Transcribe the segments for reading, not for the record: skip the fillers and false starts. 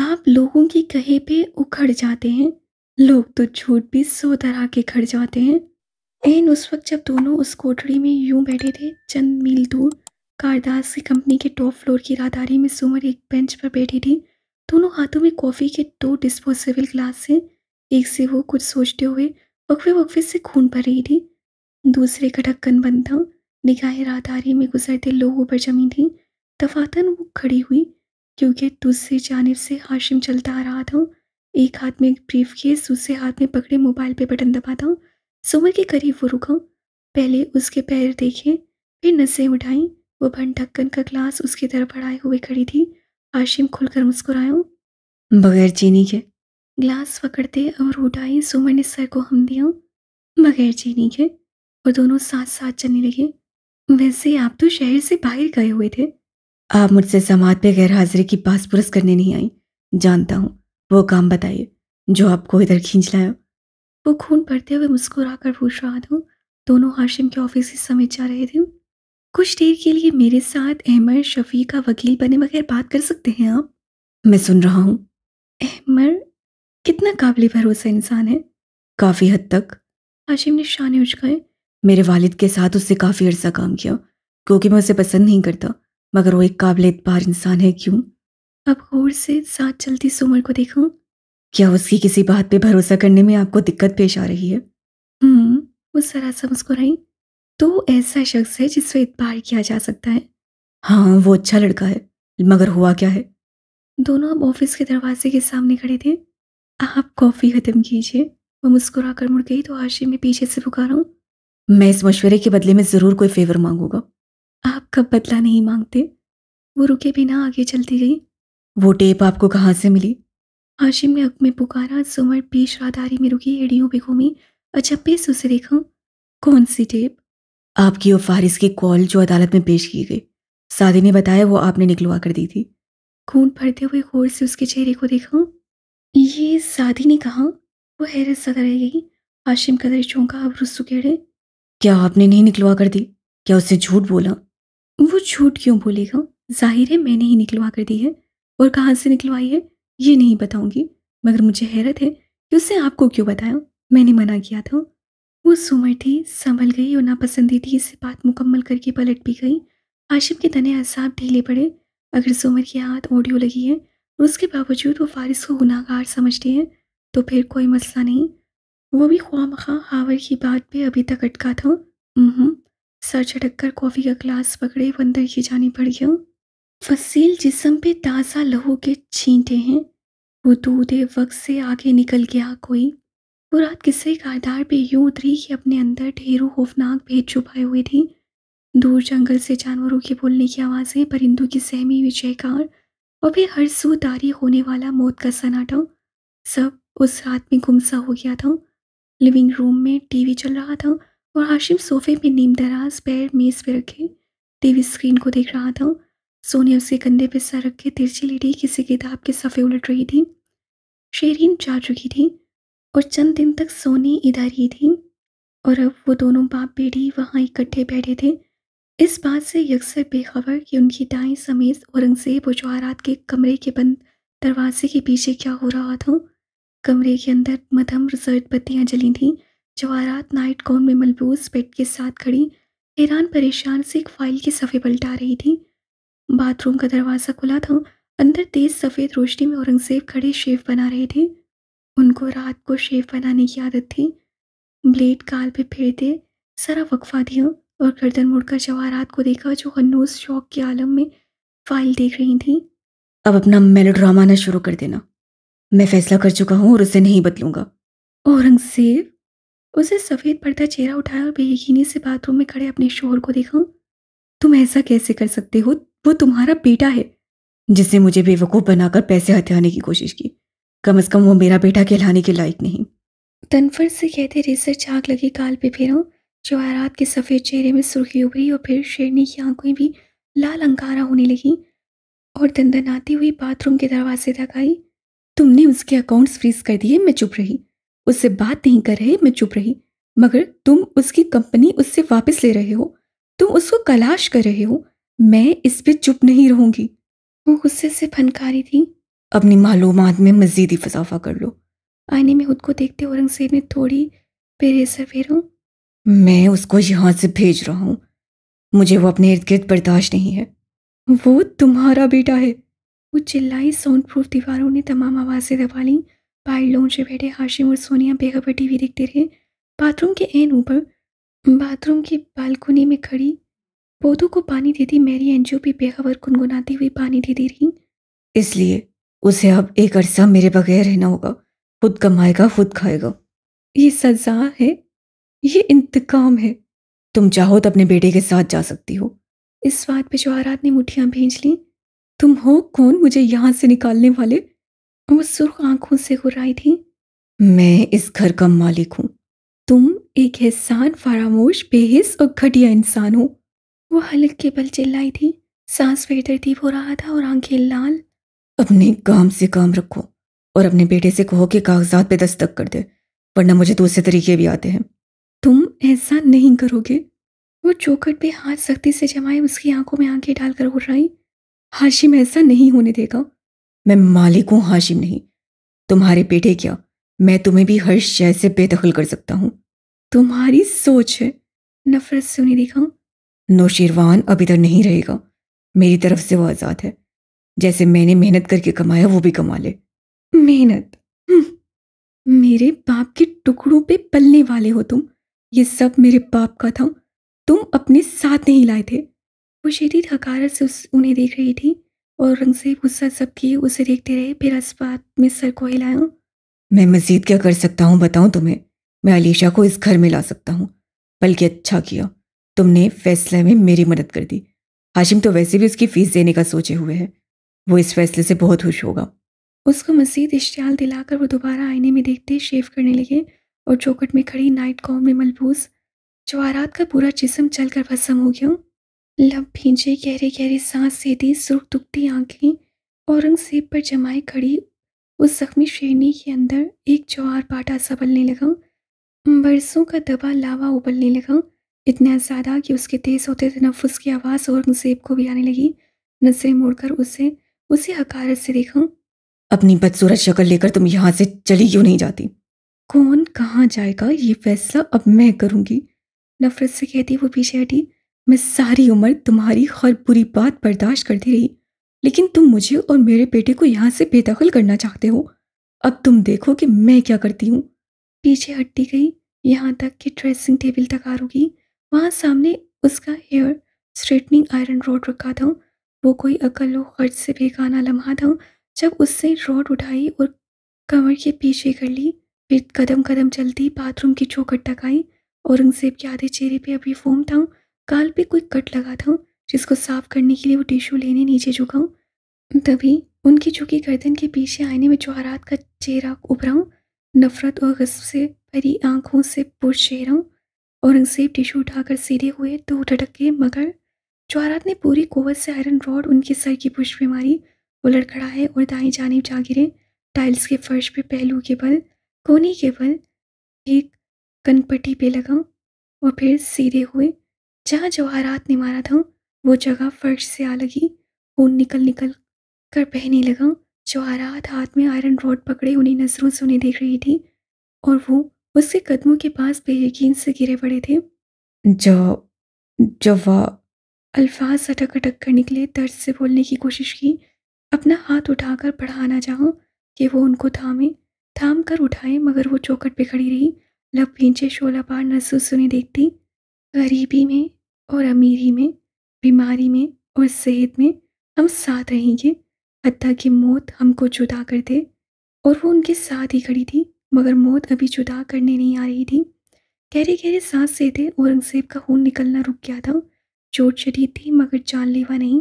आप लोगों के कहे पे उखड़ जाते हैं। लोग तो झूठ भी 100 तरह के खड़ जाते हैं। एन उस वक्त जब दोनों उस कोठड़ी में यूं बैठे थे, चंद मील दूर कारदास की कंपनी के टॉप फ्लोर की राहदारी में सुमर एक बेंच पर बैठी थी। दोनों हाथों में कॉफ़ी के 2 डिस्पोजेबल ग्लास थे। एक से वो कुछ सोचते हुए वक्फे वक्फे से खून भर रही थी, दूसरे का ढक्कन बंद था। निगाहें राहदारी में गुजरते लोगों पर जमी थी। तफातन वो खड़ी हुई क्योंकि दूसरी जानिब से हाशिम चलता आ रहा था। एक हाथ में ब्रीफकेस, दूसरे हाथ में पकड़े मोबाइल पे बटन दबा था। सुमर के करीब वो रुका, पहले उसके पैर देखे, फिर नज़रें उठाई। वो बंद ढक्कन का ग्लास उसकी तरफ बढ़ाए हुए खड़ी थी। हाशिम खुलकर मुस्कुराया, बगैर चीनी के। ग्लास पकड़ते और उठाई, सुमर ने सर को हम दिया, बगैर चीनी के। और दोनों साथ साथ चलने लगे। वैसे आप तो शहर से बाहर गए हुए थे। आप मुझसे समात पे गैर हाजिरी की पासपुरस करने नहीं आई। जानता हूँ, वो काम बताइए जो आपको इधर खींच लाया। वो खून पड़ते हुए मुस्कुराकर पूछ रहा था। दोनों हाशिम के ऑफिस ही समझ जा रहे थे। कुछ देर के लिए मेरे साथ अहमद शफी का वकील बने बगैर बात कर सकते हैं आप? मैं सुन रहा हूँ। अहमद कितना काबिल भरोसा इंसान है। काफ़ी हद तक। हाशिम ने शाने उचकाए। मेरे वालिद के साथ उससे काफ़ी अर्सा काम किया, क्योंकि मैं उसे पसंद नहीं करता, मगर वो एक काबिल एतबार इंसान है। क्यों? अब गौर से साथ चलती सुमर को देखूं। क्या उसकी किसी बात पे भरोसा करने में आपको दिक्कत पेश आ रही है? वो सरासर मुस्कुराई। तो ऐसा शख्स है जिस पर एतबार किया जा सकता है। हाँ, वो अच्छा लड़का है, मगर हुआ क्या है? दोनों अब ऑफिस के दरवाजे के सामने खड़े थे। आप कॉफ़ी ख़त्म कीजिए। वो मुस्कुरा कर मुड़ गई तो हाशिम में पीछे से पुकारा, मैं इस मशवरे के बदले में ज़रूर कोई फेवर मांगूंगा। आप कब बदला नहीं मांगते? वो रुके बिना आगे चलती गई। वो टेप आपको कहाँ से मिली? हाशिम ने अक में पुकारा। सुमर पेश राहदारी में रुकी, एड़ियों पे घूमी, अचंभे से उसे देखा। कौन सी टेप? आपकी और फारिस की कॉल जो अदालत में पेश की गई। साादी ने बताया वो आपने निकलवा कर दी थी। खून भरते हुए गौर से उसके चेहरे को देखा। ये साादी ने कहा? वो हैरत सदा रह गई। हाशिम कदर चौंका, अब रुस्सू केड़े। क्या आपने नहीं निकलवा कर दी? क्या उससे झूठ बोला? वो झूठ क्यों बोलेगा? जाहिर है मैंने ही निकलवा कर दी है, और कहाँ से निकलवाई है ये नहीं बताऊंगी, मगर मुझे हैरत है कि उसने आपको क्यों बताया। मैंने मना किया था। वो सुमर थी, संभल गई और नापसंदीदगी से बात मुकम्मल करके पलट भी गई। हाशिम के तने असाब ढीले पड़े। अगर सुमर के हाथ ऑडियो लगी है और उसके बावजूद वो फारिस को गुनाहगार समझती है तो फिर कोई मसला नहीं। वो भी ख्वामखा हावर की बात पे अभी तक अटका था। सर झटक कर कॉफ़ी का ग्लास पकड़े वो अंदर की जानी पड़ गया। फसील जिस्म पे ताज़ा लहू के छींटे हैं। वो दूधे वक्त से आगे निकल गया कोई। वो रात किस्से कारदार पे यूँ उतरी कि अपने अंदर ढेरों खौफनाक भेद छुपाए हुए थी। दूर जंगल से जानवरों के बोलने की आवाज़ें, परिंदों की सहमी हुई चहकार और फिर हर सू तारी होने वाला मौत का सन्नाटा, सब उस रात में गुमसा हो गया था। लिविंग रूम में टीवी चल रहा था और हाशिम सोफे पे नीम दराज पैर मेज़ पे रखे टीवी स्क्रीन को देख रहा था। सोनिया उसके कंधे पे सर रख के तिरछी लेटी किसी किताब के सफ़े उलट रही थी। शेरीन जा चुकी थी और चंद दिन तक सोनी इधर ही थी, और अब वो दोनों बाप बेटी वहाँ इकट्ठे बैठे थे, इस बात से यकसर बेखबर कि उनकी दाएँ समेत औरंगजेब और जवाहरात के कमरे के बंद दरवाजे के पीछे क्या हो रहा था। कमरे के अंदर मध्यम रिजर्ट बत्तियाँ जली थीं। जवाहरात नाइट गाउन में मलबूस बेड के साथ खड़ी हैरान परेशान से एक फाइल के सफ़े पलटा रही थी। बाथरूम का दरवाज़ा खुला था। अंदर तेज़ सफ़ेद रोशनी में औरंगजेब खड़े शेव बना रहे थे। उनको रात को शेव बनाने की आदत थी। ब्लेड काल पे फेरते सारा वक्फा दिया और गर्दन मुड़कर जवाहरात को देखा जो हनूस शौक के आलम में फाइल देख रही थी। अब अपना मेलोड्रामा ना शुरू कर देना, मैं फैसला कर चुका हूँ और उसे नहीं बदलूंगा। औरंगजेब उसे सफ़ेद पर्दा चेहरा उठाया और बेयकीनी से बाथरूम में खड़े अपने शोहर को देखा। तुम ऐसा कैसे कर सकते हो? वो तुम्हारा बेटा है जिसने मुझे बेवकूफ़ बनाकर पैसे हथियाने की कोशिश की। कम से कम वो मेरा बेटा कहलाने के लायक नहीं। तनफर से कहते रेसर झाग लगी काल पे फेरा। जवाहरात के सफ़ेद चेहरे में सुर्खी उभरी और फिर शेरनी की आंखें भी लाल अंगारा होने लगी और दंदनाती हुई बाथरूम के दरवाजे तक आई। तुमने उसके अकाउंट्स फ्रीज कर दिए, मैं चुप रही। उससे बात नहीं कर रहे, मैं चुप रही, मगर तुम उसकी कंपनी उससे वापस ले रहे हो। तुम उसको कलाश कर रहे हो। मैं इस पे चुप नहीं रहूंगी। वो गुस्से से फनकारी थी। अपनी मालूमात में मज़ीद ही इजाफा कर लो। आईने में खुद को देखते औरंगजेब ने थोड़ी पेरेसा फेरो। मैं उसको यहाँ से भेज रहा हूँ, मुझे वो अपने इर्द गिर्द बर्दाश्त नहीं है। वो तुम्हारा बेटा है, वो चिल्लाई। साउंड प्रूफ दीवारों ने तमाम आवाज़ें दबा लीं। बाहर लोन से बैठे हाशिम और सोनिया बेखबर टीवी देखते रहे। बाथरूम के एन ऊपर बाथरूम की बालकोनी में खड़ी पौधों को पानी देती मेरी एनजीओ भी बेखबर गुनगुनाती हुई पानी देती रही। इसलिए उसे अब एक अरसा मेरे बगैर रहना होगा, खुद कमाएगा खुद खाएगा। ये सजा है, ये इंतकाम है। तुम चाहो तो अपने बेटे के साथ जा सकती हो। इस बात पे जवाहरात ने मुठ्ठियाँ भेज लीं। तुम हो कौन मुझे यहाँ से निकालने वाले? वो सुर्ख आंखों से घुराई थी। मैं इस घर का मालिक हूँ, तुम एक एहसान फरामोश बेहिस और घटिया इंसान हो। वो हल्के बल चिल्लाई थी। सांस बेतरतीब हो रहा था और आंखें लाल। अपने काम से काम रखो और अपने बेटे से कहो कि कागजात पे दस्तक कर दे, वरना मुझे दूसरे तरीके भी आते हैं। तुम ऐसा नहीं करोगे। वो चौखट पे हाथ सख्ती से जमाए उसकी आंखों में आंखें डालकर उड़ाई। हाशिम ऐसा नहीं होने देगा। मैं मालिक हूँ हाशिम नहीं, तुम्हारे बेटे क्या, मैं तुम्हें भी हर शय से बेदखल कर सकता हूँ। तुम्हारी सोच है। नफरत से उन्हें देखा। नोशीरवान अब इधर नहीं रहेगा, मेरी तरफ से वो आज़ाद है। जैसे मैंने मेहनत करके कमाया वो भी कमा ले। मेहनत? मेरे बाप के टुकड़ों पे पलने वाले हो तुम। ये सब मेरे बाप का था, तुम अपने साथ नहीं लाए थे। वो शदीद हकारत से उन्हें देख रही थी। औरंगजेब गुस्सा सब किए उसे देखते रहे, फिर अस्पताल में सर को हिलाया। मैं मजीद क्या कर सकता हूँ बताऊँ तुम्हें? मैं अलीशा को इस घर में ला सकता हूँ, बल्कि अच्छा किया तुमने फैसले में मेरी मदद कर दी। हाशिम तो वैसे भी उसकी फीस देने का सोचे हुए है, वो इस फैसले से बहुत खुश होगा। उसको मजीद इश्तियाल दिलाकर वो दोबारा आईने में देखते शेव करने लगे और चौकट में खड़ी नाइट गाउन में मलबूस जवाहरात का पूरा जिस्म चलकर भस्म हो गया। लब भींचे, गहरे गहरे सांस से दी सुर्ख दुखती आंखें औरंगजेब पर जमाए खड़ी उस जख्मी शेरनी के अंदर एक ज्वार बाटा सा बलने लगा। बरसों का दबा लावा उबलने लगा, इतना ज़्यादा कि उसके तेज़ होते तनफुस की आवाज़ औरंगजेब को भी आने लगी। नजरें मोड़कर उसे हकारत से देखा। अपनी बदसूरत शक्ल लेकर तुम यहाँ से चली क्यों नहीं जाती? कौन कहाँ जाएगा, ये फैसला अब मैं करूँगी। नफरत से कहती वो पीछे हटी। मैं सारी उम्र तुम्हारी हर बुरी बात बर्दाश्त करती रही, लेकिन तुम मुझे और मेरे बेटे को यहाँ से बेदखल करना चाहते हो। अब तुम देखो कि मैं क्या करती हूँ। पीछे हटती गई, यहाँ तक कि ड्रेसिंग टेबल तक आ रुकी। वहाँ सामने उसका हेयर स्ट्रेटनिंग आयरन रॉड रखा था। वो कोई अकल व खर्च से बेगाना लम्हा था जब उससे रॉड उठाई और कमर के पीछे कर ली। फिर कदम कदम चलती बाथरूम की चौखट तक आई। औरंगजेब के आधे चेहरे पे अभी फोम था, गाल पे कोई कट लगा था जिसको साफ करने के लिए वो टिश्यू लेने नीचे झुका। तभी उनकी झुकी गर्दन के पीछे आईने में जवाहरात का चेहरा उभरा। नफरत और गज़ब से भरी आंखों से पुरश चेहरा। औरंगजेब टिश्यू उठाकर सीधे हुए तो ठटक गए, मगर जवाहरात ने पूरी कुव्वत से आयरन रॉड उनके सर की पुश पे मारी। वो लड़खड़ाए और दाईं जानिब जा गिरे। टाइल्स के फर्श पे पहलू के बल, कोहनी के बल एक कनपट्टी पे लगा और फिर सीधे हुए। जहाँ जवाहरात ने मारा था वो जगह फर्श से आ लगी। खून निकल निकल कर बहने लगा। जवाहरात हाथ में आयरन रॉड पकड़े उन्हीं नजरों से उन्हें देख रही थी और वो उसके कदमों के पास बेयकीन से गिरे पड़े थे। अल्फाज अटक अटक कर निकले। दर्द से बोलने की कोशिश की, अपना हाथ उठाकर बढ़ाना चाहा कि वो उनको थाम कर उठाए, मगर वो चौखट पे खड़ी रही। लब भींचे, शोला पार नसों से उन्हें देखती। गरीबी में और अमीरी में, बीमारी में और सेहत में हम साथ रहेंगे, हत्ता कि मौत हमको जुदा कर दे। और वो उनके साथ ही खड़ी थी, मगर मौत अभी जुदा करने नहीं आ रही थी। गहरे गहरे सांस से थे। औरंगजेब का खून निकलना रुक गया था। चोट शरीर थी मगर जानलेवा नहीं।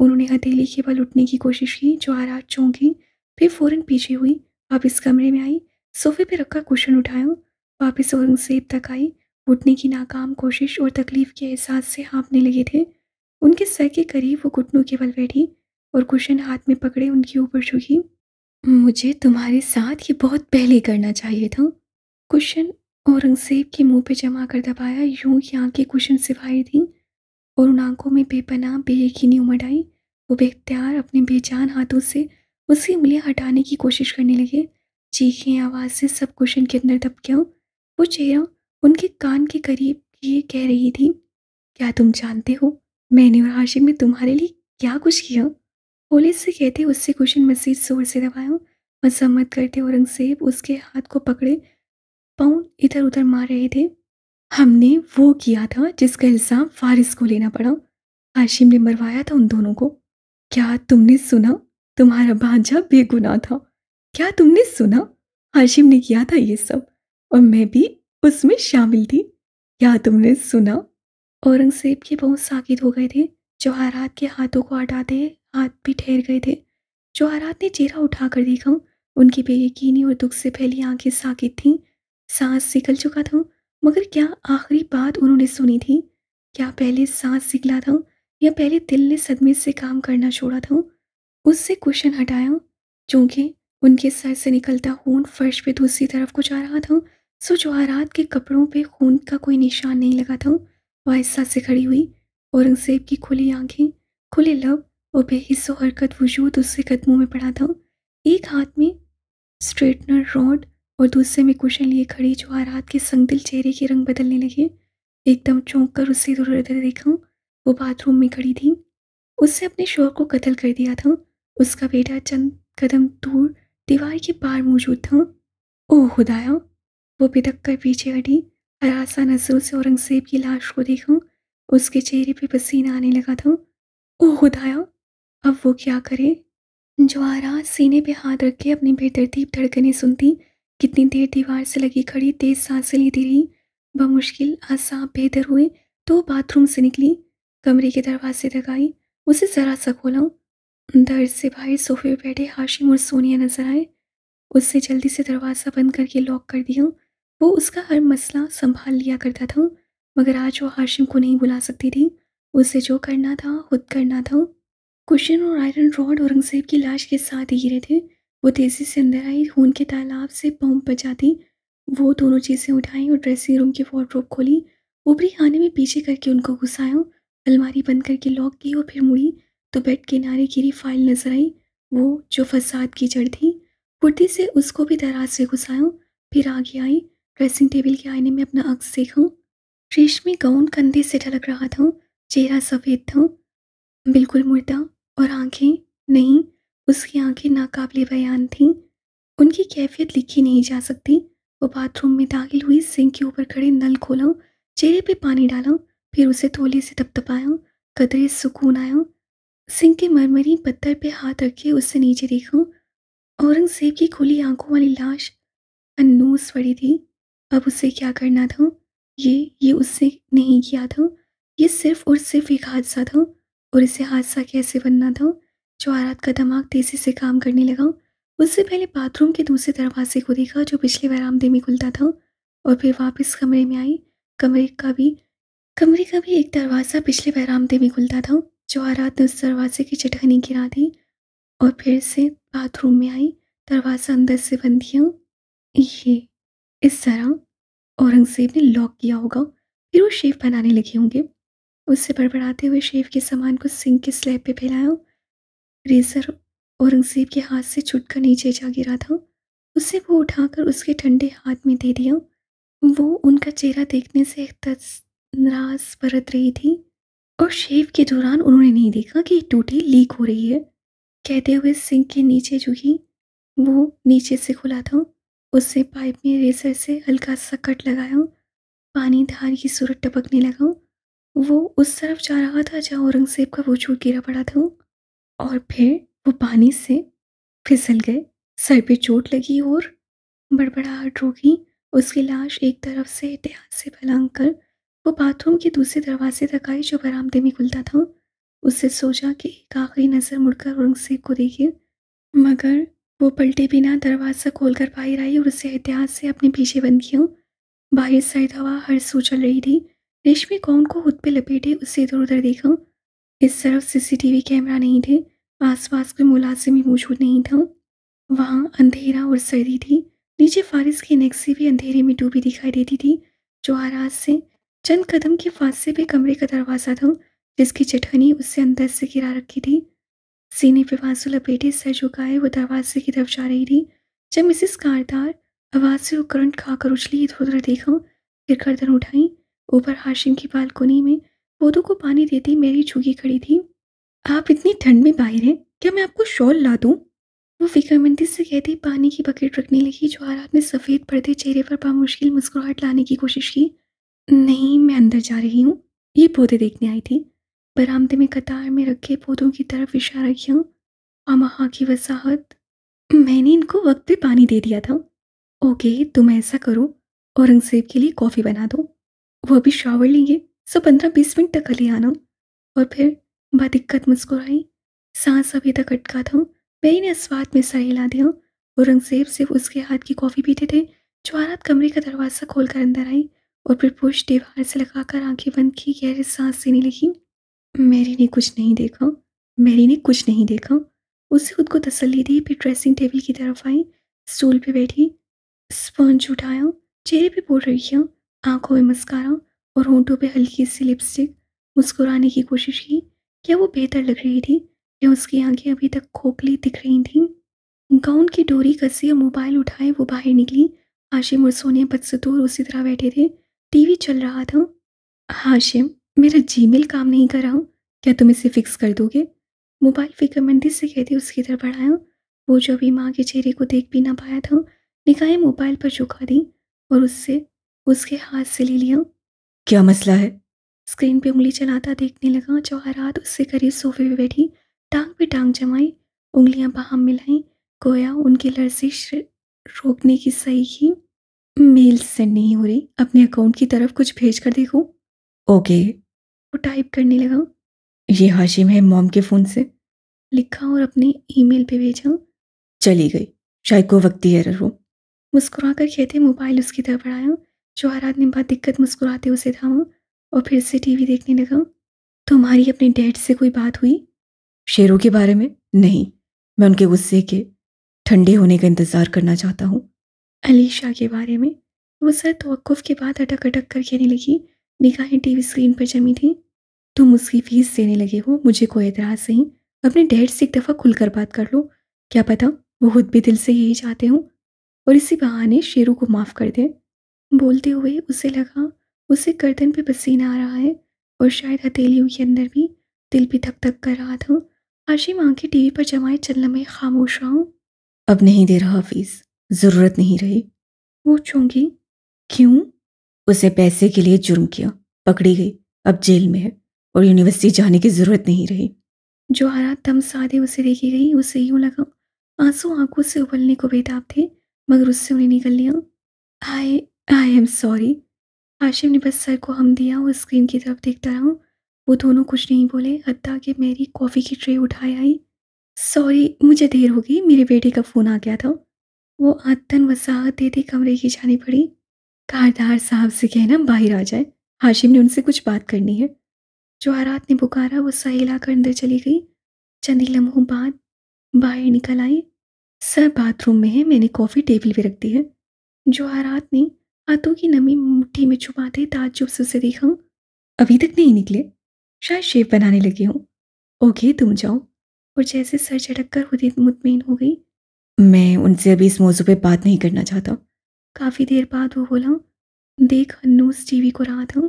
उन्होंने हथेली के बल उठने की कोशिश की। जवाहरात चौंकी, फिर फ़ौरन पीछे हुई, वापस कमरे में आई। सोफे पर रखा कुशन उठाया, वापस औरंगजेब तक आई। उठने की नाकाम कोशिश और तकलीफ़ के एहसास से हाँफने लगे थे। उनके सर के करीब वो घुटनों के बल बैठी और कुशन हाथ में पकड़े उनके ऊपर झुकी। मुझे तुम्हारे साथ ये बहुत पहले करना चाहिए था। कुशन औरंगजेब के मुँह पर जमा कर दबाया, यूं कि आँखें कुशन से बाहर थीं और उन आंखों में बेपनाह बेयकीनी उमड़ आई। वो बेख्तियार अपने बेजान हाथों से उसकी उंगलियां हटाने की कोशिश करने लगे। चीखें आवाज़ से सब कुशन के अंदर दब गया। वो चेहरा उनके कान के करीब ये कह रही थी, क्या तुम जानते हो मैंने और हाशिम ने तुम्हारे लिए क्या कुछ किया? पुलिस से कहते उससे कुशन मजीद जोर से दबाया। मजम्मत करते औरंगजेब उसके हाथ को पकड़े, पाँव इधर उधर मार रहे थे। हमने वो किया था जिसका इल्ज़ाम फारिस को लेना पड़ा। हाशिम ने मरवाया था उन दोनों को। क्या तुमने सुना? तुम्हारा भांजा बेगुनाह था। क्या तुमने सुना? हाशिम ने किया था ये सब और मैं भी उसमें शामिल थी। क्या तुमने सुना? औरंगजेब के बहुत साकित हो गए थे। जवाहरात के हाथों को हटाते हाथ भी ठहर गए थे। जवाहरात ने चेहरा उठा कर देखा। उनकी बेयकीनी और दुख से फैली आंखें साकित थीं। सांस सिकल चुका था, मगर क्या आखिरी बात उन्होंने सुनी थी? क्या पहले सांस सिकला था या पहले दिल ने सदमे से काम करना छोड़ा था? उससे कुशन हटाया। चूँकि उनके सर से निकलता खून फर्श पे दूसरी तरफ को जा रहा था, सो जवाहरात के कपड़ों पे खून का कोई निशान नहीं लगा था। वह हिस्सा से खड़ी हुई। औरंगजेब की खुली आंखें, खुले लब और बेहिस्सो हरकत वजूद उससे कदमों में पड़ा था। एक हाथ में स्ट्रेटनर रॉड और दूसरे में कुशन लिए खड़ी जवाहरात के संगदिल चेहरे के रंग बदलने लगे। एकदम चौंक कर उससे इधर उधर देखा। वो बाथरूम में खड़ी थी। उससे अपने शौहर को कत्ल कर दिया था। उसका बेटा चंद कदम दूर दीवार के पार मौजूद था। ओह खुदाया! वो भिदक कर पीछे हटी। हरासा नजरों से औरंगजेब की लाश को देखा। उसके चेहरे पे पसीना आने लगा था। ओह खुदाया! अब वो क्या करे? जवाहरात सीने पे हाथ रख के अपनी बेतरतीब धड़कने सुनती। कितनी देर दीवार से लगी खड़ी तेज सांसें लेती रही। बमुश्किल आसाब बेहतर हुए तो बाथरूम से निकली। कमरे के दरवाजे तक आई। उसे ज़रा सा खोला। दर्द से बाहर सोफे पर बैठे हाशिम और सोनिया नजर आए। उससे जल्दी से दरवाज़ा बंद करके लॉक कर दिया। वो उसका हर मसला संभाल लिया करता था, मगर आज वो हाशिम को नहीं बुला सकती थी। उसे जो करना था खुद करना था। कुशन और आयरन रॉड औरंगजेब की लाश के साथ ही गिरे थे। वो तेज़ी से अंदर आई। खून के तालाब से पंप बजाती वो दोनों चीज़ें उठाई और ड्रेसिंग रूम की वार्डरोब खोली। ऊपरी खाने में पीछे करके उनको घुसाया। अलमारी बंद करके लॉक की और फिर मुड़ी तो बेड किनारे गिरी फाइल नजर आई, वो जो फसाद की जड़ थी। कुर्ती से उसको भी दराज से घुसाया। फिर आगे आई। ड्रेसिंग टेबल के आईने में अपना अक्स देखा। रेशमी गाउन कंधे से ढलक रहा था। चेहरा सफ़ेद था, बिल्कुल मुर्दा, और आंखें नहीं, उसकी आंखें नाकाबिले बयान थीं। उनकी कैफियत लिखी नहीं जा सकती। वो बाथरूम में दाखिल हुई। सिंक के ऊपर खड़े नल खोला, चेहरे पे पानी डाला, फिर उसे तौलिए से थपथपाया। कदरे सुकून आया। सिंह के मरमरी पत्थर पे हाथ रखे उससे नीचे देखा। औरंगजेब की खुली आंखों वाली लाश अनूस पड़ी थी। अब उसे क्या करना था? ये उससे नहीं किया था। ये सिर्फ और सिर्फ एक हादसा था, और इसे हादसा कैसे बनना था? जवाहरात का दिमाग तेज़ी से काम करने लगा। उससे पहले बाथरूम के दूसरे दरवाजे को देखा जो पिछले बरामदे में खुलता था, और फिर वापस कमरे में आई। कमरे का भी एक दरवाज़ा पिछले बरामदे में खुलता था। जवाहरात ने उस दरवाजे की चटखनी गिरा दी और फिर से बाथरूम में आई। दरवाज़ा अंदर से बंद किया। ये इस तरह औरंगजेब ने लॉक किया होगा। फिर वो शेफ बनाने लगे होंगे। उससे बड़बड़ाते हुए शेफ के सामान को सिंक के स्लैब पे फैलाया। रेजर औरंगजेब के हाथ से छुटकर नीचे जा गिरा था। उससे वो उठाकर उसके ठंडे हाथ में दे दिया। वो उनका चेहरा देखने से नाराज़ बरत रही थी, और शेव के दौरान उन्होंने नहीं देखा कि टूटी लीक हो रही है। कहते हुए सिंक के नीचे झुकी। वो नीचे से खुला था। उससे पाइप में रेसर से हल्का सा कट लगाया। पानी धार की सूरत टपकने लगा। वो उस तरफ जा रहा था जहाँ औरंगजेब का वजूद गिरा पड़ा था, और फिर वो पानी से फिसल गए। सर पे चोट लगी और बड़बड़ाहट रोकी। उसकी लाश एक तरफ से एहतियात से फैलांग कर वो बाथरूम के दूसरे दरवाजे तक आई जो बरामदे में खुलता था। उससे सोचा कि एक आखिरी नज़र मुड़कर औरंगजेब को देखे, मगर वो पलटे बिना दरवाज़ा खोलकर बाहर आई और उसे एहतियात से अपने पीछे बंद किया। बाहर सर्द हवा हर सू चल रही थी। रेशमी कौन को खुद पे लपेटे उससे इधर उधर देखा। इस तरफ सीसीटीवी कैमरा नहीं थे। आसपास कोई मुलाजिम भी मौजूद नहीं था। वहाँ अंधेरा और सर्दी थी। नीचे फारिस की नेक्सी भी अंधेरे में डूबी दिखाई देती थी। जवाहरात से चंद कदम के फासले पे कमरे का दरवाज़ा था जिसकी चटखनी उससे अंदर से गिरा रखी थी। सीने पे बाजू लपेटे सर झुकाए वो दरवाजे की तरफ जा रही थी जब मिसेज कारदार आवाज़ से वो करंट खाकर उछली। इधर उधर देखा, फिर गर्दन उठाई। ऊपर हाशिम की बालकोनी में पौधों को पानी देती मेरी झुकी खड़ी थी। आप इतनी ठंड में बाहर हैं, क्या मैं आपको शॉल ला दूँ? वो फिक्रमंदी से कहती पानी की बकेट रखने लगी। जवाहरात ने सफ़ेद पर्दे चेहरे पर बामुश्किल मुस्कुराहट लाने की कोशिश की। नहीं, मैं अंदर जा रही हूँ, ये पौधे देखने आई थी। बरामदे में कतार में रखे पौधों की तरफ इशारा किया। आमाहा की वसाहत, मैंने इनको वक्त पे पानी दे दिया था। ओके, तुम ऐसा करो, औरंगजेब के लिए कॉफ़ी बना दो, वो अभी शावर लेंगे, सब 15-20 मिनट तक ले आना। और फिर बादिक्कत मुस्कुराई। सांस अभी तक अटका था। मेरी ने स्वाद में सर हिला दिया। औरंगजेब सिर्फ उसके हाथ की कॉफ़ी पीते थे। जवाहरात कमरे का दरवाज़ा खोलकर अंदर आई और फिर पूछ दीवार से लगाकर आंखें बंद की गहरी सांस लेने लगी। मेरी ने कुछ नहीं देखा, मेरी ने कुछ नहीं देखा। उससे खुद को तसल्ली दी। फिर ड्रेसिंग टेबल की तरफ आई, स्टूल पे बैठी, स्पंज उठाया, चेहरे पे पोड़ रही, आंखों में मस्कारा और होंठों पे हल्की सी लिपस्टिक। मुस्कुराने की कोशिश की। क्या वो बेहतर लग रही थी? क्या उसकी आंखें अभी तक खोखली दिख रही थीं? गाउन की डोरी कसी और मोबाइल उठाए वो बाहर निकली। हाशिम और सोनिया बदसतूर उसी तरह बैठे थे। टीवी चल रहा था। हाशिम, मेरा जीमेल काम नहीं कर रहा, क्या तुम इसे फिक्स कर दोगे? मोबाइल फिक्रमंदी से कहते उसकी तरफ बढ़ाया। वो जो अभी माँ के चेहरे को देख भी ना पाया था, निगाहें मोबाइल पर झुका दी और उससे उसके हाथ से ले लिया। क्या मसला है? स्क्रीन पे उंगली चलाता देखने लगा। जवाहरात उससे करीब सोफे पे बैठी, टांग पे टांग जमाई, उंगलियां बाहम मिलाई, गोया उनकी लर्जिश रोकने की सही की। मेल सेंड नहीं हो रही, अपने अकाउंट की तरफ कुछ भेज कर देखो। ओके, वो टाइप करने लगा। ये हाशिम है, मॉम के फ़ोन से लिखा और अपने ईमेल पे भेजा। चली गई, शायद को वक्ती एरर हो, मुस्कुरा कर कहते मोबाइल उसकी तरफ बढ़ाया। जवाहरात ने बहुत दिक्कत मुस्कुराते उसे थामा और फिर से टीवी देखने लगा। तुम्हारी अपने डैड से कोई बात हुई? शेरू के बारे में? नहीं, मैं उनके गुस्से के ठंडे होने का इंतज़ार करना चाहता हूँ। अलीशा के बारे में? वो सर तवक्कुफ़ के बाद अटक अटक कर कहने लगी। निगाहें टीवी स्क्रीन पर जमी थी। तुम उसकी फीस देने लगे हो, मुझे कोई एतराज़ नहीं, अपने डैड से एक दफ़ा खुलकर बात कर लो, क्या पता वो खुद भी दिल से यही चाहते हों और इसी बहाने शेरू को माफ़ कर दें। बोलते हुए उसे लगा उसे गर्दन पे पसीना आ रहा है और शायद हथेलियों के अंदर भी। दिल भी धक धक कर रहा था। हाशिम आंखें टीवी पर जमाए चलने में खामोश रहा। अब नहीं दे रहा फीस, ज़रूरत नहीं रही। वो चौंकी। क्यों? उसे पैसे के लिए जुर्म किया, पकड़ी गई, अब जेल में है और यूनिवर्सिटी जाने की ज़रूरत नहीं रही। जवाहरात दम साधे उसे देखी गई। उसे यूँ लगा आंसू आंखों से उबलने को बेताब थे मगर उससे उन्हें निकल लिया। आई एम सॉरी। हाशिम ने बस सर को हम दिया और स्क्रीन की तरफ देखता रहा। वो दोनों कुछ नहीं बोले हत्ता कि मेरी कॉफ़ी की ट्रे उठाए आई। सॉरी, मुझे देर हो गई, मेरे बेटे का फ़ोन आ गया था। वो आतन वसाहत देते कमरे की जानी पड़ी। कारदार साहब से कहना बाहर आ जाए, हाशिम ने उनसे कुछ बात करनी है। जवाहरात ने पुकारा। वो सहिला कर अंदर चली गई। चंद लम्हों बाद बाहर निकल आई। सर बाथरूम में है, मैंने कॉफ़ी टेबल पर रख दी है। जवाहरात ने हाथों की नमी मुट्ठी में छुपाते ताज्जुब से उसे देखा। अभी तक नहीं निकले, शायद शेव बनाने लगे हों। ओके, तुम जाओ। और जैसे सर झटक कर खुद ही मुतमईन हो गई। मैं उनसे अभी इस मौजू पे बात नहीं करना चाहता। काफ़ी देर बाद वो बोला। देख, हन्नूस टीवी को रहा था,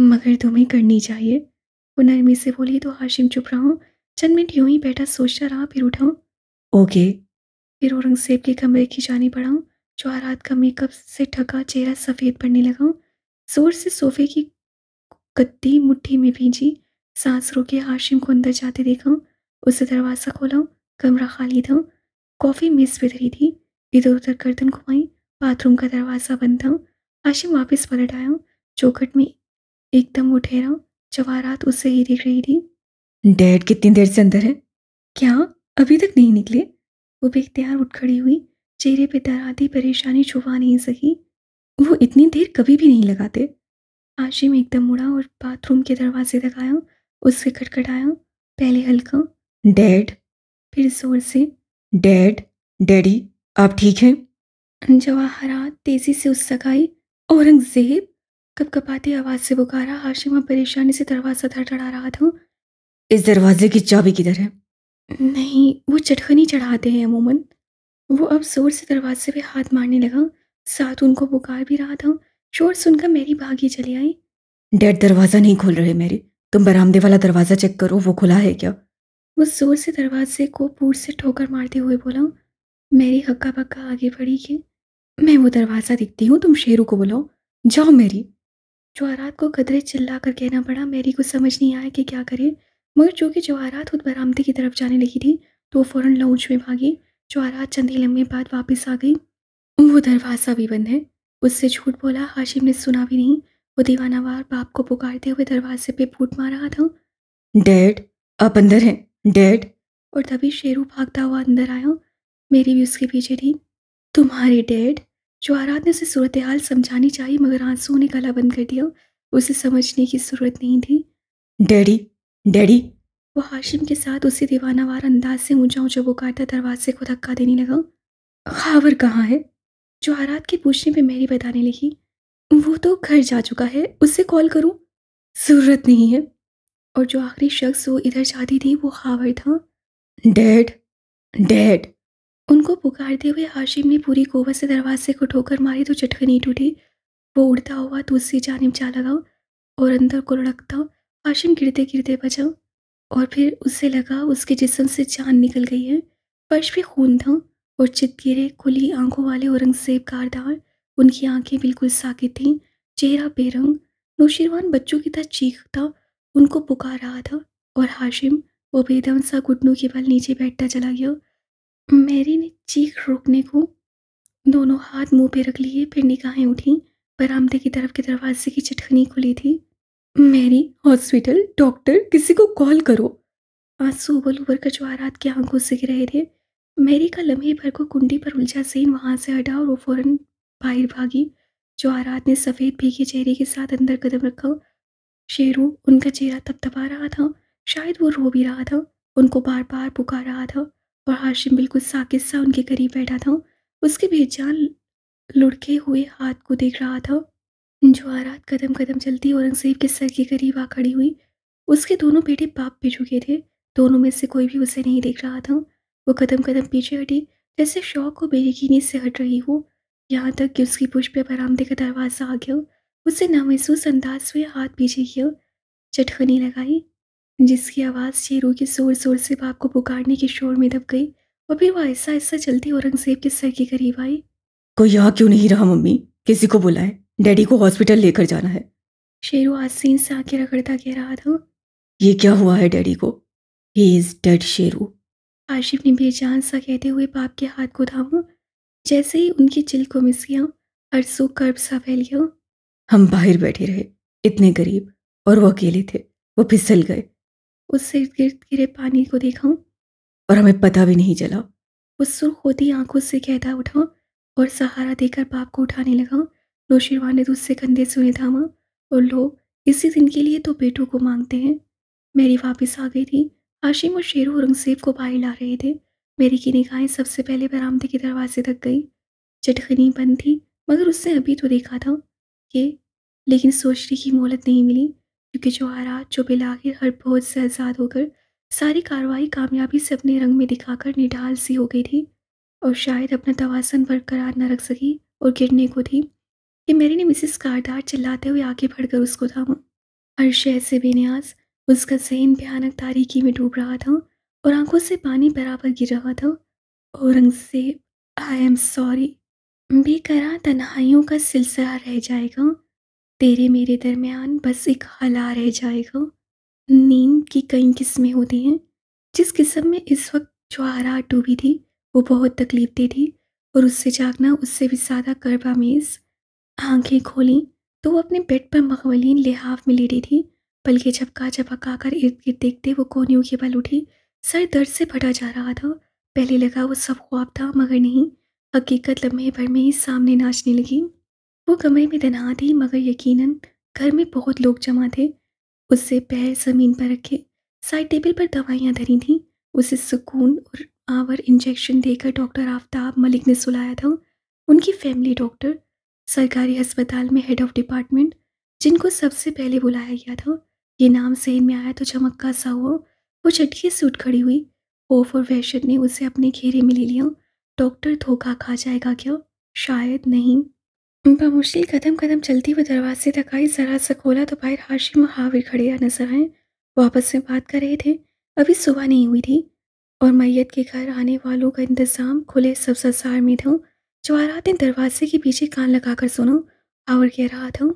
मगर तुम्हें करनी चाहिए, वो नरमी से बोली तो हाशिम चुप रहा। चंद मिनट यूँ ही बैठा सोचता रहा, फिर उठा। ओके। फिर औरंगजेब के कमरे की जानी पड़ा। जवाहरात का मेकअप से ढका चेहरा सफ़ेद पड़ने लगा। ज़ोर से सोफे की गद्दी मुट्ठी में भींजी। सांस रोके हाशिम को अंदर जाते देखा। उससे दरवाज़ा खोला, कमरा खाली था। कॉफ़ी मेज़ पे धरी थी। इधर उधर गर्दन घुमाई, बाथरूम का दरवाज़ा बंद था। हाशिम वापस पलट आया। चौखट में एकदम वो ठहरा। जवाहरात उससे ही देख रही थी। डैड कितनी देर से अंदर है? क्या अभी तक नहीं निकले? वो बेख्तियार उठ खड़ी हुई। चेहरे पे दराती परेशानी छुपा नहीं सकी। वो इतनी देर कभी भी नहीं लगाते। हाशिम एकदम मुड़ा और बाथरूम के दरवाजे तक आया। उससे खटखटाया, पहले हल्का डैड, फिर ज़ोर से डैड। डैडी आप ठीक हैं? जवाहरात तेज़ी से उस सगाई। औरंगजेब, कपकपाती आवाज़ से पुकारा। हाशिम परेशानी से दरवाज़ा थरथरा रहा था। इस दरवाजे की चाबी किधर है? नहीं, वो चटखनी चढ़ाते हैं अमूमन। वो अब जोर से दरवाजे पे हाथ मारने लगा, साथ उनको पुकार भी रहा था। शोर सुनकर मेरी भागी चली आई। डैड दरवाज़ा नहीं खोल रहे मेरी, तुम बरामदे वाला दरवाज़ा चेक करो, वो खुला है क्या? वो जोर से दरवाजे को पूर से ठोकर मारते हुए बोला। मेरी हक्का बक्का आगे बढ़ी कि मैं वो दरवाज़ा दिखती हूँ, तुम शेरू को बुलाओ, जाओ मेरी। जवाहरात को कदरे चिल्ला कर कहना पड़ा। मेरी को समझ नहीं आया कि क्या करे, मगर चूँकि जवाहरात खुद बरामदे की तरफ जाने लगी थी तो फ़ौरन लॉन्च में भागी। जवाहरात चंद ही लम्हे बाद वापस आ गई। वो दरवाज़ा भी बंद है, उससे झूठ बोला। हाशिम ने सुना भी नहीं। वो दीवानावार बाप को पुकारते हुए दरवाजे पे फूट मार रहा था। डैड आप अंदर हैं, डैड। और तभी शेरू भागता हुआ अंदर आया। मेरी भी उसके पीछे थी। तुम्हारे डैड? जवाहरात ने उसे सूरत हाल समझानी चाहिए, मगर आंसू ने गला बंद कर दिया। उसे समझने की ज़रूरत नहीं थी। Daddy, daddy. वो हाशिम के साथ उसी दीवानावार अंदाज से ऊँचा ऊँचा पुकारता दरवाजे को धक्का देने लगा। खावर कहाँ है? जवाहरात के पूछने पे मेरी बताने लगी। वो तो घर जा चुका है, उससे कॉल करूं? ज़रूरत नहीं है। और जो आखिरी शख्स वो इधर जाती थी वो खावर था। Dad, dad. उनको पुकारते हुए हाशिम ने पूरी कोवत से दरवाजे को ठोकर मारी तो चटखनी टूटी। वो उड़ता हुआ दूसरी जानिब जा लगा और अंदर को लुढ़कता। हाशिम गिरते गिरते बचा और फिर उससे लगा उसके जिस्म से जान निकल गई है। फर्श भी खून था और चितगिरे खुली आंखों वाले औरंगजेब कारदार। उनकी आंखें बिल्कुल साकित थीं, चेहरा बेरंग। नोशीरवान बच्चों की तरह चीखता उनको पुकार रहा था और हाशिम वो बेदम सा घुटनों के बल नीचे बैठता चला गया। मेरी ने चीख रोकने को दोनों हाथ मुंह पे रख लिए, फिर निगाहें उठीं। बरामदे की तरफ के दरवाजे की चटखनी खुली थी। मेरी, हॉस्पिटल, डॉक्टर, किसी को कॉल करो। आंसू उबल उबर कर जवाहरात की आंखों से गिर रहे थे। मेरी का लम्हे भर को कुंडी पर उलझा सीन वहाँ से हटा और वो फौरन बाहर भागी। जवाहरात ने सफ़ेद भीगे चेहरे के साथ अंदर कदम रखा। शेरू, उनका चेहरा तपतपा रहा था, शायद वो रो भी रहा था, उनको बार बार पुकार रहा था। और हाशिम बिल्कुल साकित सा उनके करीब बैठा था, उसके बेजान लुढ़के हुए हाथ को देख रहा था। जवाहरात कदम कदम चलती औरंगजेब के सर के करीब आ खड़ी हुई। उसके दोनों बेटे बाप पे झुके थे, दोनों में से कोई भी उसे नहीं देख रहा था। वो कदम कदम पीछे हटी, जैसे शौक को बेयकीनी से हट रही हो। यहाँ तक कि उसकी पुष्प पे बरामदे का दरवाज़ा आ गया। उससे नामहसूस अंदाज में हाथ पीछे किया, चटखनी लगाई, जिसकी आवाज़ शेरू के ज़ोर ज़ोर से बाप को पुकारने के शोर में दब गई। और फिर वह ऐसा ऐसा चलती औरंगजेब के सर के करीब आई। कोई यहाँ क्यों नहीं रहा मम्मी, किसी को बुलाए, डैडी को हॉस्पिटल लेकर जाना है। शेरू आसीन से आके रगड़ता कह रहा था। ये क्या हुआ है डैडी को? He is dead Sheru. Ashif ने बेजान सा कहते हुए बाप के हाथ को थामा। जैसे ही उनकी चिल को मिस किया, अरसू कर्ब सा फैल गया। हम बाहर बैठे रहे, इतने गरीब, और वो अकेले थे, वो फिसल गए। उससे इर्द गिर्द गिरे पानी को देखा और हमें पता भी नहीं चला। वो सुर्ख होती आंखों से कहता उठा और सहारा देकर बाप को उठाने लगा। नौशीरवान ने दूसरे कंधे से उन्हें थामा। और लोग इसी दिन के लिए तो बेटों को मांगते हैं। मेरी वापस आ गई थी। हाशिम और शेरू औरंगजेब को बाहर ला रहे थे। मेरी की निगाहें सबसे पहले बरामदे के दरवाजे तक गई। चटखनी बंद थी, मगर उसने अभी तो देखा था कि लेकिन सोचने की मोहलत नहीं मिली, क्योंकि जवाहरात जो बिलाखिर हर बोझ से आज़ाद होकर सारी कार्रवाई कामयाबी से अपने रंग में दिखाकर निढाल सी हो गई थी और शायद अपना तवासन बरकरार न रख सकी और गिरने को थी कि मेरी ने मिसेज कारदार चिल्लाते हुए आगे बढ़कर उसको थामा। हर शहर से बेनियाज उसका जहन भयानक तारीकी में डूब रहा था और आंखों से पानी बराबर गिर रहा था। Aurangzeb, I am sorry. बेकरार तन्हाइयों का सिलसिला रह जाएगा, तेरे मेरे दरमियान बस एक हाला रह जाएगा। नींद की कई किस्में होती हैं। जिस किस्म में इस वक्त जवाहरात डूबी थी वो बहुत तकलीफ दे थी और उससे जागना उससे भी ज़्यादा करबामेज़। आंखें खोली तो वो अपने बेड पर मखमलीन लिहाफ में लेटी थी। पलके झपका झपका कर इर्द गिर्द देखते वो कोहनियों के बल उठी। सर दर्द से फटा जा रहा था। पहले लगा वो सब ख्वाब था, मगर नहीं, हकीकत लम्हे भर में ही सामने नाचने लगी। वो कमरे में तन्हा थी, मगर यकीनन घर में बहुत लोग जमा थे। उससे पैर ज़मीन पर रखे, साइड टेबल पर दवाइयाँ धरी थीं। उसे सुकून और आवर इंजेक्शन देकर डॉक्टर आफताब मलिक ने सुलाया था। उनकी फैमिली डॉक्टर, सरकारी अस्पताल में हेड ऑफ डिपार्टमेंट, जिनको सबसे पहले बुलाया गया था। ये नाम जहन में आया तो चमक्का सा हुआ। वो चटके से उठ खड़ी हुई। खौफ और वहशत ने उसे अपने घेरे में ले लिया। डॉक्टर धोखा खा जाएगा क्या? शायद नहीं। बामुश्किल कदम कदम चलती हुई दरवाजे तक आई। जरा सा खोला तो बाहर हाशिम हावी खड़े नजर आए। आपस में बात कर रहे थे। अभी सुबह नहीं हुई थी और मैयत के घर आने वालों का इंतज़ाम खुले सब्सासार में था। जवाहरात ने दरवाजे के पीछे कान लगाकर सुना और कह रहा था,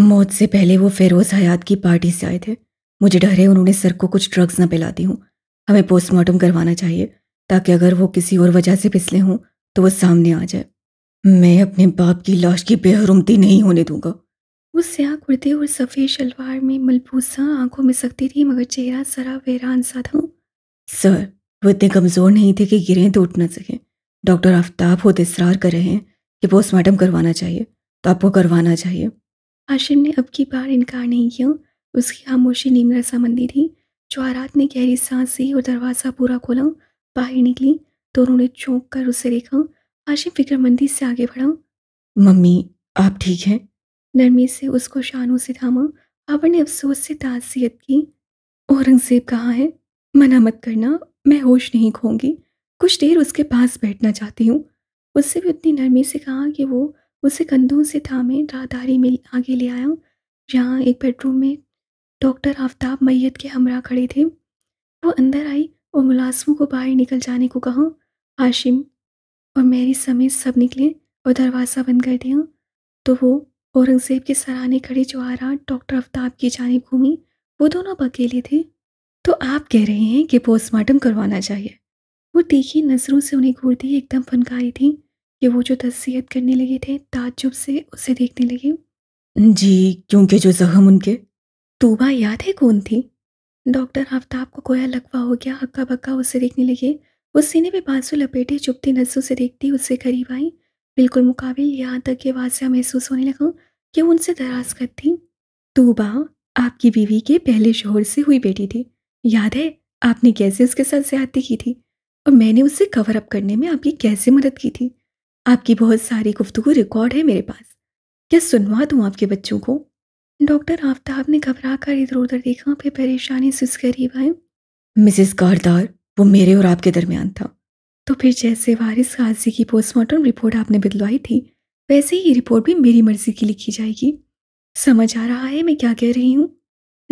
मौत से पहले वो फेरोज़ हयात की पार्टी से आए थे। मुझे डर है उन्होंने सर को कुछ ड्रग्स न पिलाती हूँ। हमें पोस्टमार्टम करवाना चाहिए ताकि अगर वो किसी और वजह से फिसले हों तो वो सामने आ जाए। मैं अपने बाप की लाश की बेहरमती नहीं होने दूंगा। वो स्याह कुर्ते और सफ़ेद शलवार में मलबूसा आंखों में सकती थी, मगर चेहरा सरा वेरान सा था। सर वो इतने कमज़ोर नहीं थे कि गिरें तो उठ ना सकें। डॉक्टर आफताब खुद इसरार कर रहे हैं कि पोस्टमार्टम करवाना चाहिए, तो आपको करवाना चाहिए। हाशिम ने अब की बार इनकार नहीं किया। उसकी खामोशी नीम रसामंदी थी। जवाहरात ने गहरी सांस ली और दरवाज़ा पूरा खोला। बाहर निकली तो उन्होंने चौंक कर उसे देखा। हाशिम फिक्रमंदी से आगे बढ़ा। मम्मी आप ठीक हैं? नरमी से उसको शानों से थामा। बाबर ने अफसोस से ताज़ियत की। औरंगजेब कहाँ है? मना मत करना, मैं होश नहीं खोऊंगी। कुछ देर उसके पास बैठना चाहती हूँ। उससे भी उतनी नरमी से कहा कि वो उसे कंधों से थामे। राहदारी में आगे ले आया। यहाँ एक बेडरूम में डॉक्टर आफताब मैयत के हमरा खड़े थे। वो अंदर आई और मुलाजमों को बाहर निकल जाने को कहा। हाशिम और मेरी समेत सब निकले और दरवाज़ा बंद कर दिया तो वो औरंगजेब के सराहने खड़े जवाहरात डॉक्टर आफताब की जानिब घूमी। वो दोनों अकेले थे। तो आप कह रहे हैं कि पोस्टमार्टम करवाना चाहिए? वो तीखी नज़रों से उन्हें घूरती एकदम फनकारी थी कि वो जो तस्सीयत करने लगे थे ताज्जुब से उसे देखने लगे। जी, क्योंकि जो जख्म उनके तूबा याद है कौन थी? डॉक्टर आफताब को गोया लकवा हो गया। हक्का बक्का उसे देखने लगे। वो सीने पर बांसू लपेटे चुपती नज़रों से देखती उससे करीब आई। बिल्कुल मुकाबिल, यहाँ तक कि वाज़ा महसूस होने लगा कि उनसे दराज कर थी। तूबा आपकी बीवी के पहले शोहर से हुई बेटी थी। याद है आपने कैसे उसके साथ ज़्यादती की थी और मैंने उसे कवर अप करने में आपकी कैसे मदद की थी। आपकी बहुत सारी गुफ्तगू रिकॉर्ड है मेरे पास। क्या सुनवा दूँ आपके बच्चों को? डॉक्टर आफताब ने घबरा कर इधर उधर देखा, फिर परेशानी से उसके करीब आए। मिसेज कारदार, वो मेरे और आपके दरमियान था। तो फिर जैसे वारिस गाजी की पोस्टमार्टम रिपोर्ट आपने बदलवाई थी, वैसे ही रिपोर्ट भी मेरी मर्जी की लिखी जाएगी। समझ आ रहा है मैं क्या कह रही हूँ?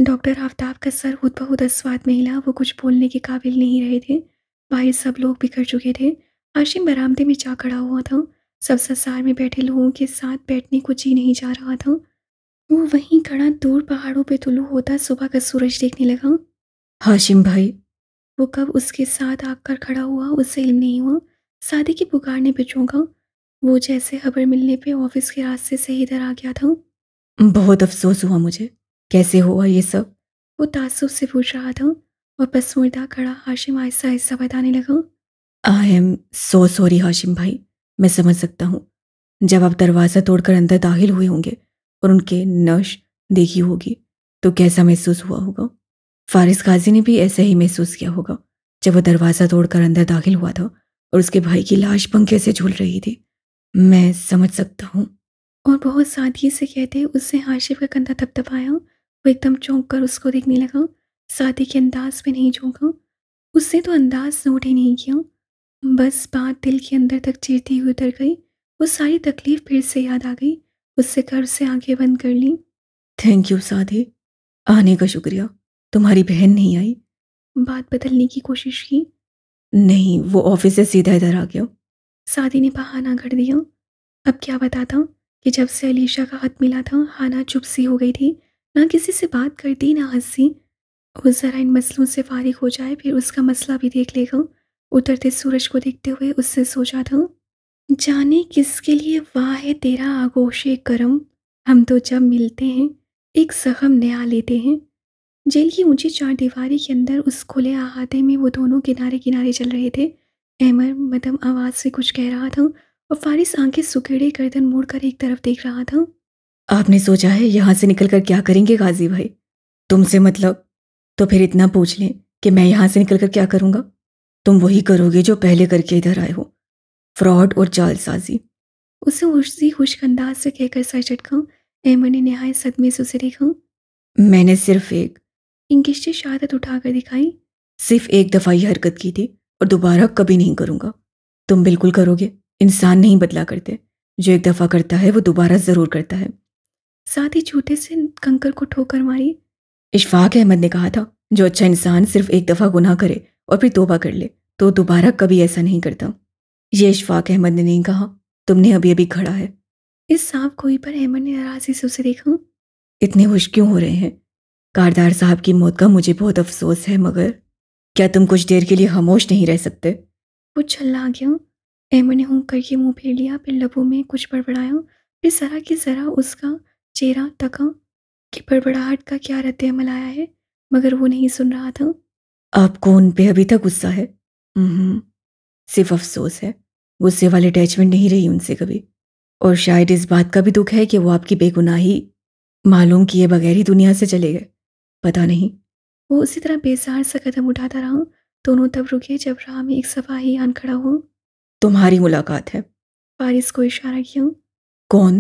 डॉक्टर आफताब का सर खुद बहुत अस्वाद में हिला। वो कुछ बोलने के काबिल नहीं रहे थे। बाहर सब लोग बिखर चुके थे। हाशिम बरामदे में जा खड़ा हुआ था। सब ससार में बैठे लोगों के साथ बैठने को जी नहीं जा रहा था। वो वहीं खड़ा दूर पहाड़ों पर तुलू होता सुबह का सूरज देखने लगा। हाशिम भाई, वो कब उसके साथ आकर खड़ा हुआ उसे इल्म नहीं हुआ। साादी की पुकारने पे चौंका। वो जैसे खबर मिलने पे ऑफिस के रास्ते से इधर आ गया था। बहुत अफसोस हुआ मुझे। कैसे हुआ ये सब? वो तासुब से पूछ रहा था और पसमुर्दा खड़ा हाशिम आहिस्ता आहिस्ता बताने लगा। I am so sorry Hashim भाई, मैं समझ सकता हूँ। जब आप दरवाज़ा तोड़कर अंदर दाखिल हुए होंगे और उनके नश देखी होगी तो कैसा महसूस हुआ होगा। फारिस गाजी ने भी ऐसा ही महसूस किया होगा जब वो दरवाज़ा तोड़कर अंदर दाखिल हुआ था और उसके भाई की लाश पंखे से झूल रही थी। मैं समझ सकता हूँ। और बहुत सादगी से कहते उससे हाशिम का कंधा थपथपाया। वो एकदम चौंक कर उसको देखने लगा। सादी के अंदाज में नहीं चौंका। उससे तो अंदाज नोट ही नहीं किया। बस बात दिल के अंदर तक चीरती हुई उतर गई। वो सारी तकलीफ फिर से याद आ गई। उससे गर्व से आंखें बंद कर ली। थैंक यू सादी, आने का शुक्रिया। तुम्हारी बहन नहीं आई? बात बदलने की कोशिश की। नहीं, वो ऑफिस से सीधा इधर आ गया। सादी ने बहाना कर दिया। अब क्या बताता कि जब से अलीशा का हाथ मिला था हाना चुप सी हो गई थी। ना किसी से बात करती ना हंसी। वो ज़रा इन मसलों से फारिग हो जाए फिर उसका मसला भी देख लेगा। उतरते सूरज को देखते हुए उससे सोचा था, जाने किसके लिए वाह है तेरा आगोशे करम। हम तो जब मिलते हैं एक जख्म नया लेते हैं। जेल की ऊंची चार दीवारी के अंदर उस खुले अहाते में वो दोनों किनारे किनारे चल रहे थे। अहमद मदम आवाज़ से कुछ कह रहा था और फारिस आंखें सुकेड़े गर्दन मोड़कर एक तरफ देख रहा था। आपने सोचा है यहाँ से निकलकर क्या करेंगे गाजी भाई? तुमसे मतलब? तो फिर इतना पूछ लें कि मैं यहाँ से निकलकर क्या करूँगा। तुम वही करोगे जो पहले करके इधर आए हो, फ्रॉड और जालसाजी। उसे उसी खुश्क अंदाज से कहकर सर चटका। अहमद ने नहाय सदमे से उसे देखा। मैंने सिर्फ एक इंगिश से शहादत उठाकर दिखाई। सिर्फ एक दफ़ा ही हरकत की थी और दोबारा कभी नहीं करूँगा। तुम बिल्कुल करोगे, इंसान नहीं बदला करते, जो एक दफ़ा करता है वो दोबारा ज़रूर करता है। साथ ही झूठे से कंकर को ठोकर मारी, इशफाक अहमद ने कहा था। जो अच्छा इंसान सिर्फ एक दफ़ा गुनाह करे और फिर तोबा कर ले तो दोबारा कभी ऐसा नहीं करता। ये इशफाक अहमद ने नहीं कहा, तुमने अभी अभी खड़ा है। इस साफ गोई पर अहमद ने नाराज़ी से उसे देखा। इतने खुश क्यों हो रहे हैं? कारदार साहब की मौत का मुझे बहुत अफसोस है, मगर क्या तुम कुछ देर के लिए खामोश नहीं रह सकते? वो छल्ला आ गया। अहमद ने हूं करके मुंह फेर लिया, फिर लबों में कुछ बड़बड़ाया, फिर जरा कि जरा उसका चेहरा तका कि बड़बड़ाहट का क्या रद्द-ए-अमल आया है, मगर वो नहीं सुन रहा था। आपको उन पे अभी तक गुस्सा है? सिर्फ अफसोस है, गुस्से वाली अटैचमेंट नहीं रही उनसे कभी। और शायद इस बात का भी दुख है कि वो आपकी बेगुनाही मालूम किए बगैर ही दुनिया से चले गए। पता नहीं। वो उसी तरह बेजार सा कदम उठाता रहा। दोनों तब रुके जब राह में एक सफाही आन खड़ा हो। तुम्हारी मुलाकात है, फारिस को इशारा किया। कौन?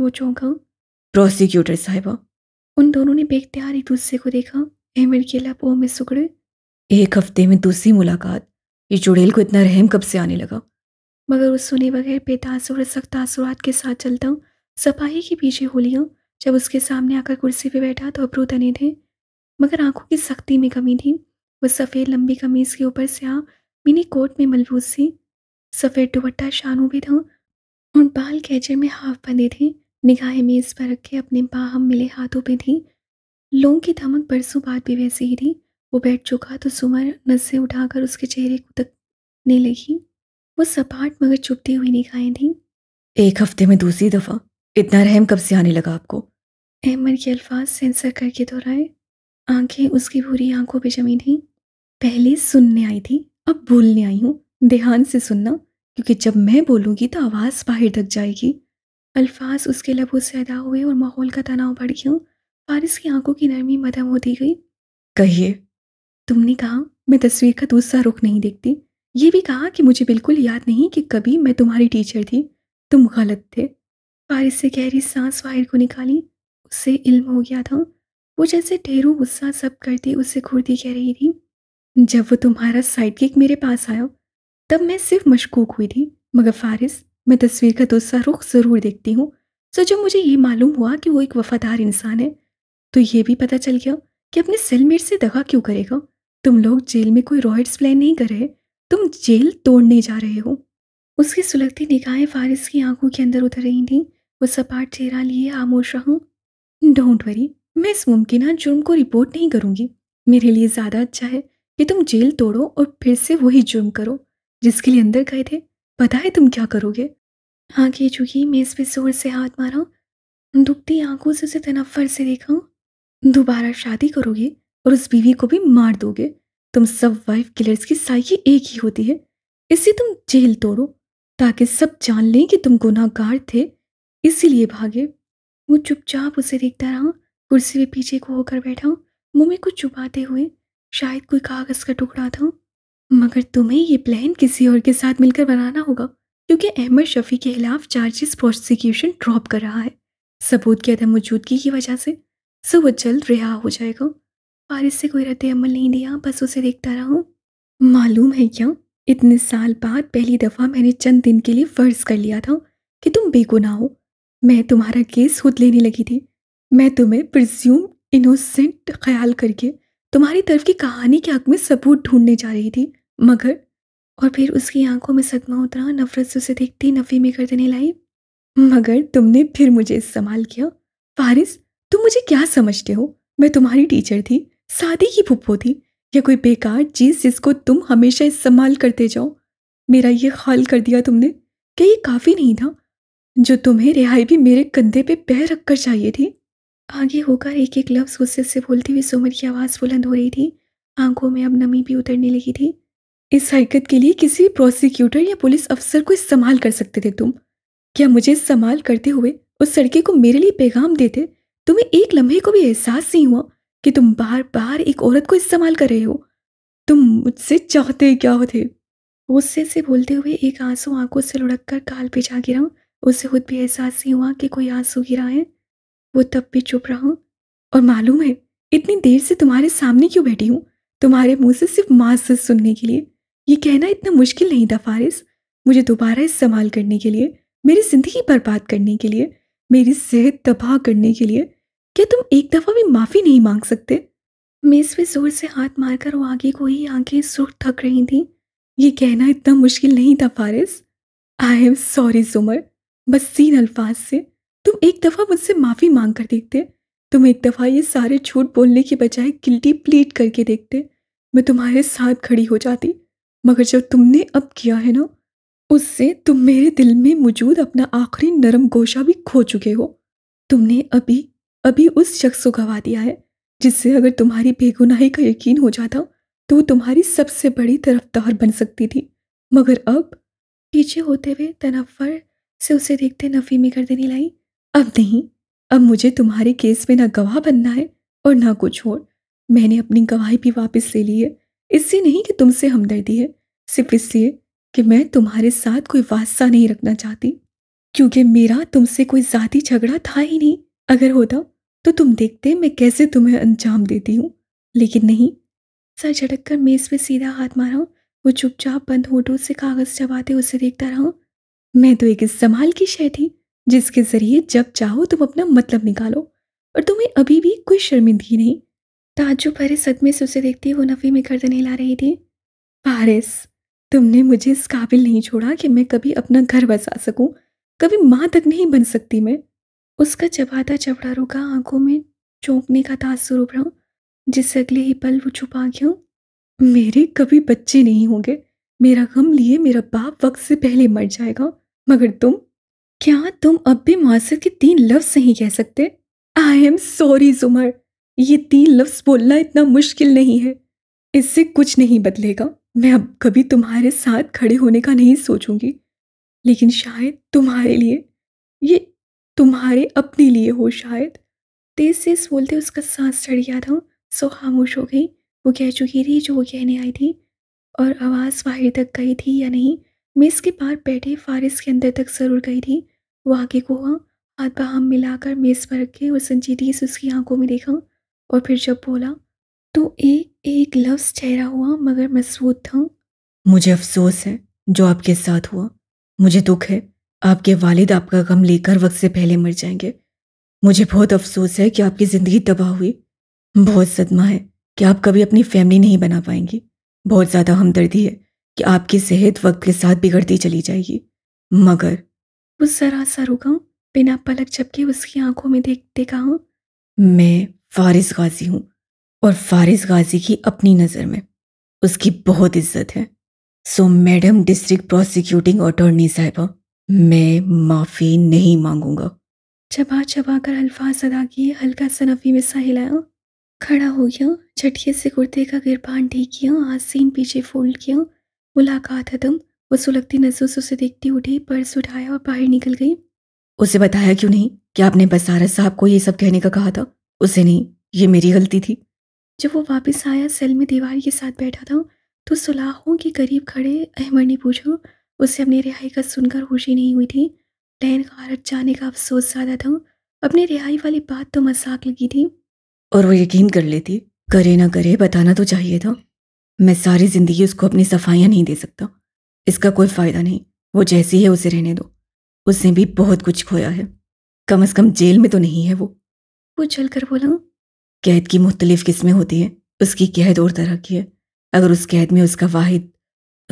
वो चौंका। प्रोसिक्यूटर साहिबा। उन दोनों ने बेख्तियार एक दूसरे को देखा। अहमद के लबों में सुकड़े। एक हफ्ते में दूसरी मुलाकात, ये चुड़ैल को इतना रहम कब से आने लगा? मगर उस सुने बगैर बेतासुर और सख्त तासुरात के साथ चलता सपाही के पीछे हो लिया। जब उसके सामने आकर कुर्सी पे बैठा तो अब्रू तने थे, मगर आंखों की सख्ती में कमी थी। वह सफ़ेद लंबी कमीज़ के ऊपर स्याह मिनी कोट में मलबूस थी, सफ़ेद दुपट्टा शानू भी था और बाल कैचे में हाफ बंधे थे। निगाहें मेज़ पर रख के अपने बाहम मिले हाथों पे थी। लोगों की धमक बरसों बाद भी वैसी ही थी। वो बैठ चुका तो सुमर नज़रें उठाकर उसके चेहरे को तकने लगी। वो सपाट मगर चुपती हुई निगाहें थीं। एक हफ्ते में दूसरी दफ़ा, इतना रहम कब से आने लगा आपको? अहमद के अल्फाज सेंसर करके दोहराए। आंखें उसकी भूरी आंखों पे जमी थीं। पहले सुनने आई थी, अब बोलने आई हूँ। ध्यान से सुनना, क्योंकि जब मैं बोलूँगी तो आवाज़ बाहर तक जाएगी। अल्फाज उसके लबों से अदा हुए और माहौल का तनाव बढ़ गया। फारिस की आंखों की नरमी मदम होती गई। कहिए। तुमने कहा मैं तस्वीर का दूसरा रुख नहीं देखती। ये भी कहा कि मुझे बिल्कुल याद नहीं कि कभी मैं तुम्हारी टीचर थी, तुम गलत थे। फारिस से गहरी सांस वाहिर को निकाली। उससे इल्म हो गया था। वो जैसे ढेरों गुस्सा सब करती उससे घूरती कह रही थी। जब वो तुम्हारा साइड किक मेरे पास आया तब मैं सिर्फ मशकूक हुई थी, मगर फारिस मैं तस्वीर का दूसरा रुख ज़रूर देखती हूँ। सो जब मुझे ये मालूम हुआ कि वो एक वफादार इंसान है तो ये भी पता चल गया कि अपने सेलमेट से दगा क्यों करेगा। तुम लोग जेल में कोई रॉयट्स प्लान नहीं कर रहे, तुम जेल तोड़ने जा रहे हो। उसकी सुलगती निगाहें फारिस की आंखों के अंदर उतर रही थीं। वो सपाट चेहरा लिए खामोश रहा। डोंट वरी, मैं इस मुमकिना जुर्म को रिपोर्ट नहीं करूँगी। मेरे लिए ज़्यादा अच्छा है कि तुम जेल तोड़ो और फिर से वही जुर्म करो जिसके लिए अंदर गए थे। पता है तुम क्या करोगे। हाँ कह चुकी। मेज़ पे जोर से हाथ मारा। दुखती आंखों से उसे तनफर से देखा। दोबारा शादी करोगे और उस बीवी को भी मार दोगे। तुम सब वाइफ किलर्स की साइकी एक ही होती है। इससे तुम जेल तोड़ो ताकि सब जान लें कि तुम गुनाहगार थे, इसीलिए भागे। वो चुपचाप उसे देखता रहा। कुर्सी पे पीछे को होकर बैठा, मुंह में कुछ छुपाते हुए। शायद कोई कागज़ का टुकड़ा था। मगर तुम्हें ये प्लान किसी और के साथ मिलकर बनाना होगा, क्योंकि अहमद शफी के खिलाफ चार्जेस प्रोसिक्यूशन ड्रॉप कर रहा है, सबूत के अदम मौजूदगी की वजह से। सो वो जल्द रिहा हो जाएगा। फारिस से कोई रद्द अमल नहीं दिया, बस उसे देखता रहा। मालूम है क्या, इतने साल बाद पहली दफ़ा मैंने चंद दिन के लिए फ़र्ज़ कर लिया था कि तुम बेगुनाह हो। मैं तुम्हारा केस खुद लेने लगी थी। मैं तुम्हें प्रिज्यूम इनोसेंट ख्याल करके तुम्हारी तरफ की कहानी के हक़ में सबूत ढूंढने जा रही थी, मगर। और फिर उसकी आंखों में सदमा उतरा। नफरत से उसे देखती नफ़े में गर्दन हिलाई। मगर तुमने फिर मुझे इस्तेमाल किया। फारिस, तुम मुझे क्या समझते हो? मैं तुम्हारी टीचर थी, साादी की फुप्पो थी, या कोई बेकार चीज़ जिसको तुम हमेशा इस्तेमाल करते जाओ। मेरा ये ख्याल कर दिया तुमने। क्या ये काफ़ी नहीं था जो तुम्हें रिहाई भी मेरे कंधे पे पैर रख कर चाहिए थी? आगे होकर एक एक लफ्ज़ गुस्से से बोलती हुई सुमर की आवाज़ बुलंद हो रही थी। आंखों में अब नमी भी उतरने लगी थी। इस हरकत के लिए किसी भी प्रोसिक्यूटर या पुलिस अफसर को इस्तेमाल कर सकते थे तुम। क्या मुझे इस्तेमाल करते हुए उस लड़के को मेरे लिए पैगाम देते? तुम्हें एक लम्हे को भी एहसास नहीं हुआ कि तुम बार बार एक औरत को इस्तेमाल कर रहे हो? तुम मुझसे चाहते क्या होते? गुस्से से बोलते हुए एक आंसू आंखों से लुढ़क कर गाल पे जा गिरा। उसे खुद भी एहसास नहीं हुआ कि कोई आंसू गिरा है। वो तब भी चुप रहा। और मालूम है इतनी देर से तुम्हारे सामने क्यों बैठी हूँ? तुम्हारे मुंह से सिर्फ माज़रत सुनने के लिए ये कहना इतना मुश्किल नहीं था फारिस। मुझे दोबारा इस्तेमाल करने के लिए, मेरी ज़िंदगी बर्बाद करने के लिए, मेरी सेहत तबाह करने के लिए क्या तुम एक दफ़ा भी माफ़ी नहीं मांग सकते? मेज़ पे ज़ोर से हाथ मारकर वो आगे को ही आंखें सुर्ख थक रही थीं। ये कहना इतना मुश्किल नहीं था फारिस। आई एम सॉरी सुमर, बस 3 अल्फाज से तुम एक दफ़ा मुझसे माफ़ी मांग कर देखते, तुम एक दफ़ा ये सारे झूठ बोलने के बजाय गिल्टी प्लीट करके देखते, मैं तुम्हारे साथ खड़ी हो जाती। मगर जो तुमने अब किया है ना, उससे तुम मेरे दिल में मौजूद अपना आखिरी नरम गोशा भी खो चुके हो। तुमने अभी अभी उस शख्स को गंवा दिया है जिससे अगर तुम्हारी बेगुनाही का यकीन हो जाता तो वो तुम्हारी सबसे बड़ी तरफदार बन सकती थी। मगर अब पीछे होते हुए तनफ़्फ़ुर से उसे देखते नफ़ी में गर्दन हिलाई। अब नहीं, अब मुझे तुम्हारे केस में ना गवाह बनना है और ना कुछ और। मैंने अपनी गवाही भी वापस ले ली है, इससे नहीं कि तुमसे हमदर्दी है, सिर्फ इसलिए कि मैं तुम्हारे साथ कोई वास्ता नहीं रखना चाहती, क्योंकि मेरा तुमसे कोई ज़ाती झगड़ा था ही नहीं। अगर होता तो तुम देखते मैं कैसे तुम्हें अंजाम देती हूँ, लेकिन नहीं। सर झटक कर मेज़ पे सीधा हाथ मारा। वो चुपचाप बंद होठों से कागज़ चबाते उसे देखता रहा। मैं तो एक इस्तेमाल की शय थी जिसके ज़रिए जब चाहो तुम अपना मतलब निकालो, और तुम्हें अभी भी कोई शर्मिंदगी नहीं। ताज्जुब भरे सदमे से उसे देखती वो नफ़ी में गर्दन हिला रही थी। फारिस, तुमने मुझे इस काबिल नहीं छोड़ा कि मैं कभी अपना घर बसा सकूं, कभी माँ तक नहीं बन सकती मैं। उसका चबाता चबड़ा रुका, आंखों में चौंकने का तासुर उभरा जिससे अगले ही पल वो छुपा गया। मेरे कभी बच्चे नहीं होंगे, मेरा गम लिए मेरा बाप वक्त से पहले मर जाएगा। मगर तुम, क्या तुम अब भी मासूर के 3 लफ्ज़ नहीं कह सकते? आई एम सॉरी सुमर, ये 3 लफ्ज़ बोलना इतना मुश्किल नहीं है। इससे कुछ नहीं बदलेगा, मैं अब कभी तुम्हारे साथ खड़े होने का नहीं सोचूंगी। लेकिन शायद तुम्हारे लिए, ये तुम्हारे अपने लिए हो शायद। तेज़ तेज़ बोलते उसका सांस चढ़ गया था, सो खामोश हो गई। वो कह चुकी थी जो वो कहने आई थी, और आवाज़ बाहर तक गई थी या नहीं, मेज़ के पार बैठे फारिस के अंदर तक ज़रूर गई थी। वो आगे को हुआ, हाथ बाहम मिलाकर मेज़ पर रखे और संजीदगी से उसकी आंखों में देखा, और फिर जब बोला तो एक एक लफ्ज़ चेहरा हुआ मगर मजबूत था। मुझे अफसोस है जो आपके साथ हुआ, मुझे दुख है आपके वालिद आपका गम लेकर वक्त से पहले मर जाएंगे। मुझे बहुत अफसोस है कि आपकी ज़िंदगी तबाह हुई, बहुत सदमा है कि आप कभी अपनी फैमिली नहीं बना पाएंगी, बहुत ज़्यादा हमदर्दी है कि आपकी सेहत वक्त के साथ बिगड़ती चली जाएगी। मगर वो ज़रा सा रुका, बिना पलक झपके उसकी आंखों में देखते कहा, मैं फारिस गाजी हूँ, और फारिस गाजी की अपनी नज़र में उसकी बहुत इज्जत है। So madam district prosecuting attorney साहिबा, मैं माफ़ी नहीं मांगूंगा। चबा चबा कर अल्फाज अदा किए, हल्का सनफ़ी में सा हिलाया, खड़ा हो गया, झटके से कुर्ते का गिरबान ढीक किया, आस्तीन पीछे फोल्ड किया। मुलाकात खत्म। वो सुलगती नजरों से उसे देखती उठी, पर्स उठाया और बाहर निकल गई। उसे बताया क्यों नहीं कि आपने बसारा साहब को ये सब कहने का कहा था? उसे नहीं, ये मेरी गलती थी। जब वो वापस आया सेल में दीवार के साथ बैठा था तो सुलाहों के करीब खड़े अहमद ने पूछा। उसे अपनी रिहाई का सुनकर खुशी नहीं हुई थी, प्लान खारत जाने का अफसोस ज़्यादा था। अपनी रिहाई वाली बात तो मजाक लगी थी, और वो यकीन कर लेती, करे ना करे बताना तो चाहिए था। मैं सारी ज़िंदगी उसको अपनी सफाइयाँ नहीं दे सकता, इसका कोई फ़ायदा नहीं। वो जैसी है उसे रहने दो, उसने भी बहुत कुछ खोया है, कम से कम जेल में तो नहीं है वो चल कर बोला। कैद की मुख्तलिफ किस्में होती हैं, उसकी कैद और तरह की है। अगर उस कैद में उसका वाहिद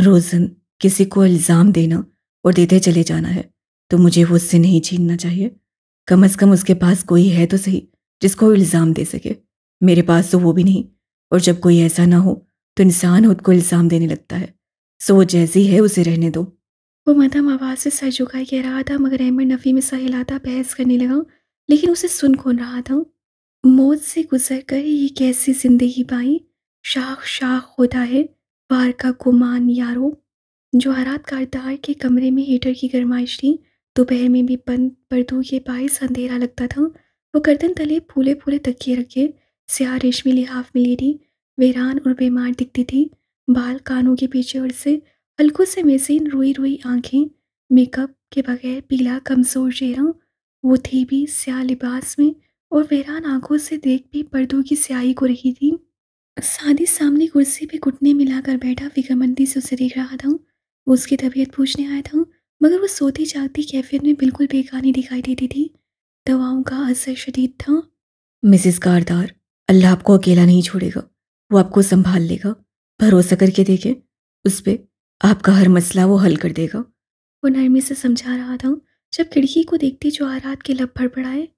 रोज़न किसी को इल्ज़ाम देना और देते चले जाना है तो मुझे वो उससे नहीं छीनना चाहिए। कम से कम उसके पास कोई है तो सही जिसको इल्ज़ाम दे सके, मेरे पास तो वो भी नहीं। और जब कोई ऐसा ना हो तो इंसान खुद को इल्ज़ाम देने लगता है। सो वो जैसी है उसे रहने दो। वो मध्यम आवाज़ से सर झुकाए कह रहा था, मगर अहमद नफ़ी में सा हिलाता बहस करने लगा, लेकिन उसे सुन कौन रहा था। मौत से गुजर कर ये कैसी ज़िंदगी पाई, शाख शाख होता है वार का गुमान यारो। जवाहरात कारदार के कमरे में हीटर की गरमाइश थी, दोपहर में भी बंद पर्दों के बायस अंधेरा लगता था। वो गर्दन तले फूले फूले तकिए रखे स्याह रेशमी लिहाफ में लेटी वेरान और बीमार दिखती थी। बाल कानों के पीछे और से हल्कों से मेसीन रोई रोई आंखें, मेकअप के बगैर पीला कमज़ोर चेहरा। वो थी भी स्याह लिबास में, और वेरान आंखों से देख भी पर्दों की स्याही को रही थी। सादी सामने कुर्सी पे घुटने मिलाकर बैठा फिक्रमंदी से उसे देख रहा था। वो उसकी तबीयत पूछने आया था, मगर वो सोती जागती कैफियत में बिल्कुल बेगानी दिखाई देती थी। दवाओं का असर शदीद था। मिसेज कारदार, अल्लाह आपको अकेला नहीं छोड़ेगा, वो आपको संभाल लेगा, भरोसा करके देखे उस पर, आपका हर मसला वो हल कर देगा, वो नरमी से समझा रहा था। जब खिड़की को देखते जवाहरात के लब फड़फड़ाए।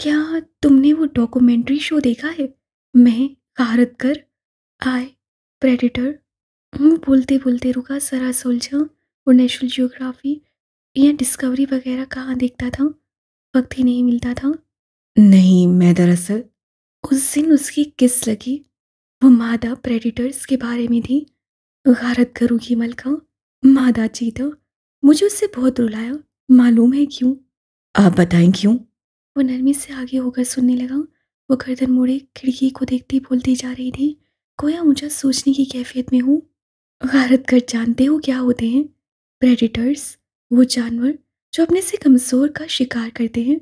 क्या तुमने वो डॉक्यूमेंट्री शो देखा है, मैं कारत कर आए प्रेडिटर? बोलते बोलते रुका, सरा सुलझा। वो नेशनल ज्योग्राफी या डिस्कवरी वगैरह कहाँ देखता था, वक्त ही नहीं मिलता था। नहीं, मैं दरअसल उस दिन उसकी किस लगी, वो मादा प्रेडिटर्स के बारे में थी। गारत करूँ की मलका मादा चीता, मुझे उससे बहुत रुलाया, मालूम है क्यों? आप बताएं क्यों? वो नरमी से आगे होकर सुनने लगा। वो गर्दन मोड़े खिड़की को देखती बोलती जा रही थी, गोया ऊँचा सोचने की कैफियत में हूँ। गारत कर जानते हो क्या होते हैं? प्रेडिटर्स, वो जानवर जो अपने से कमज़ोर का शिकार करते हैं।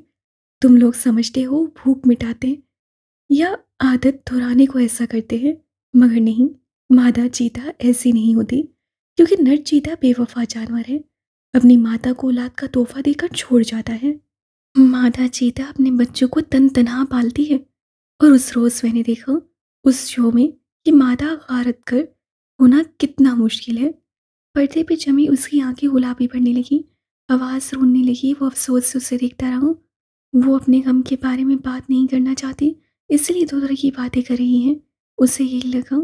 तुम लोग समझते हो भूख मिटाते या आदत दोहराने को ऐसा करते हैं, मगर नहीं, मादा चीता ऐसी नहीं होती, क्योंकि नर चीता बेवफा जानवर है, अपनी माता को औलाद का तोहफा देकर छोड़ जाता है। मादा चीता अपने बच्चों को तन तनहा पालती है। और उस रोज़ मैंने देखा उस शो में कि मादा गारत कर होना कितना मुश्किल है। पर्दे पे जमी उसकी आंखें गुलाबी पड़ने लगी, आवाज़ रोने लगी। वो अफसोस से उसे देखता रहा। वो अपने गम के बारे में बात नहीं करना चाहती, इसलिए दो तरह की बातें कर रही हैं। उसे ये लगा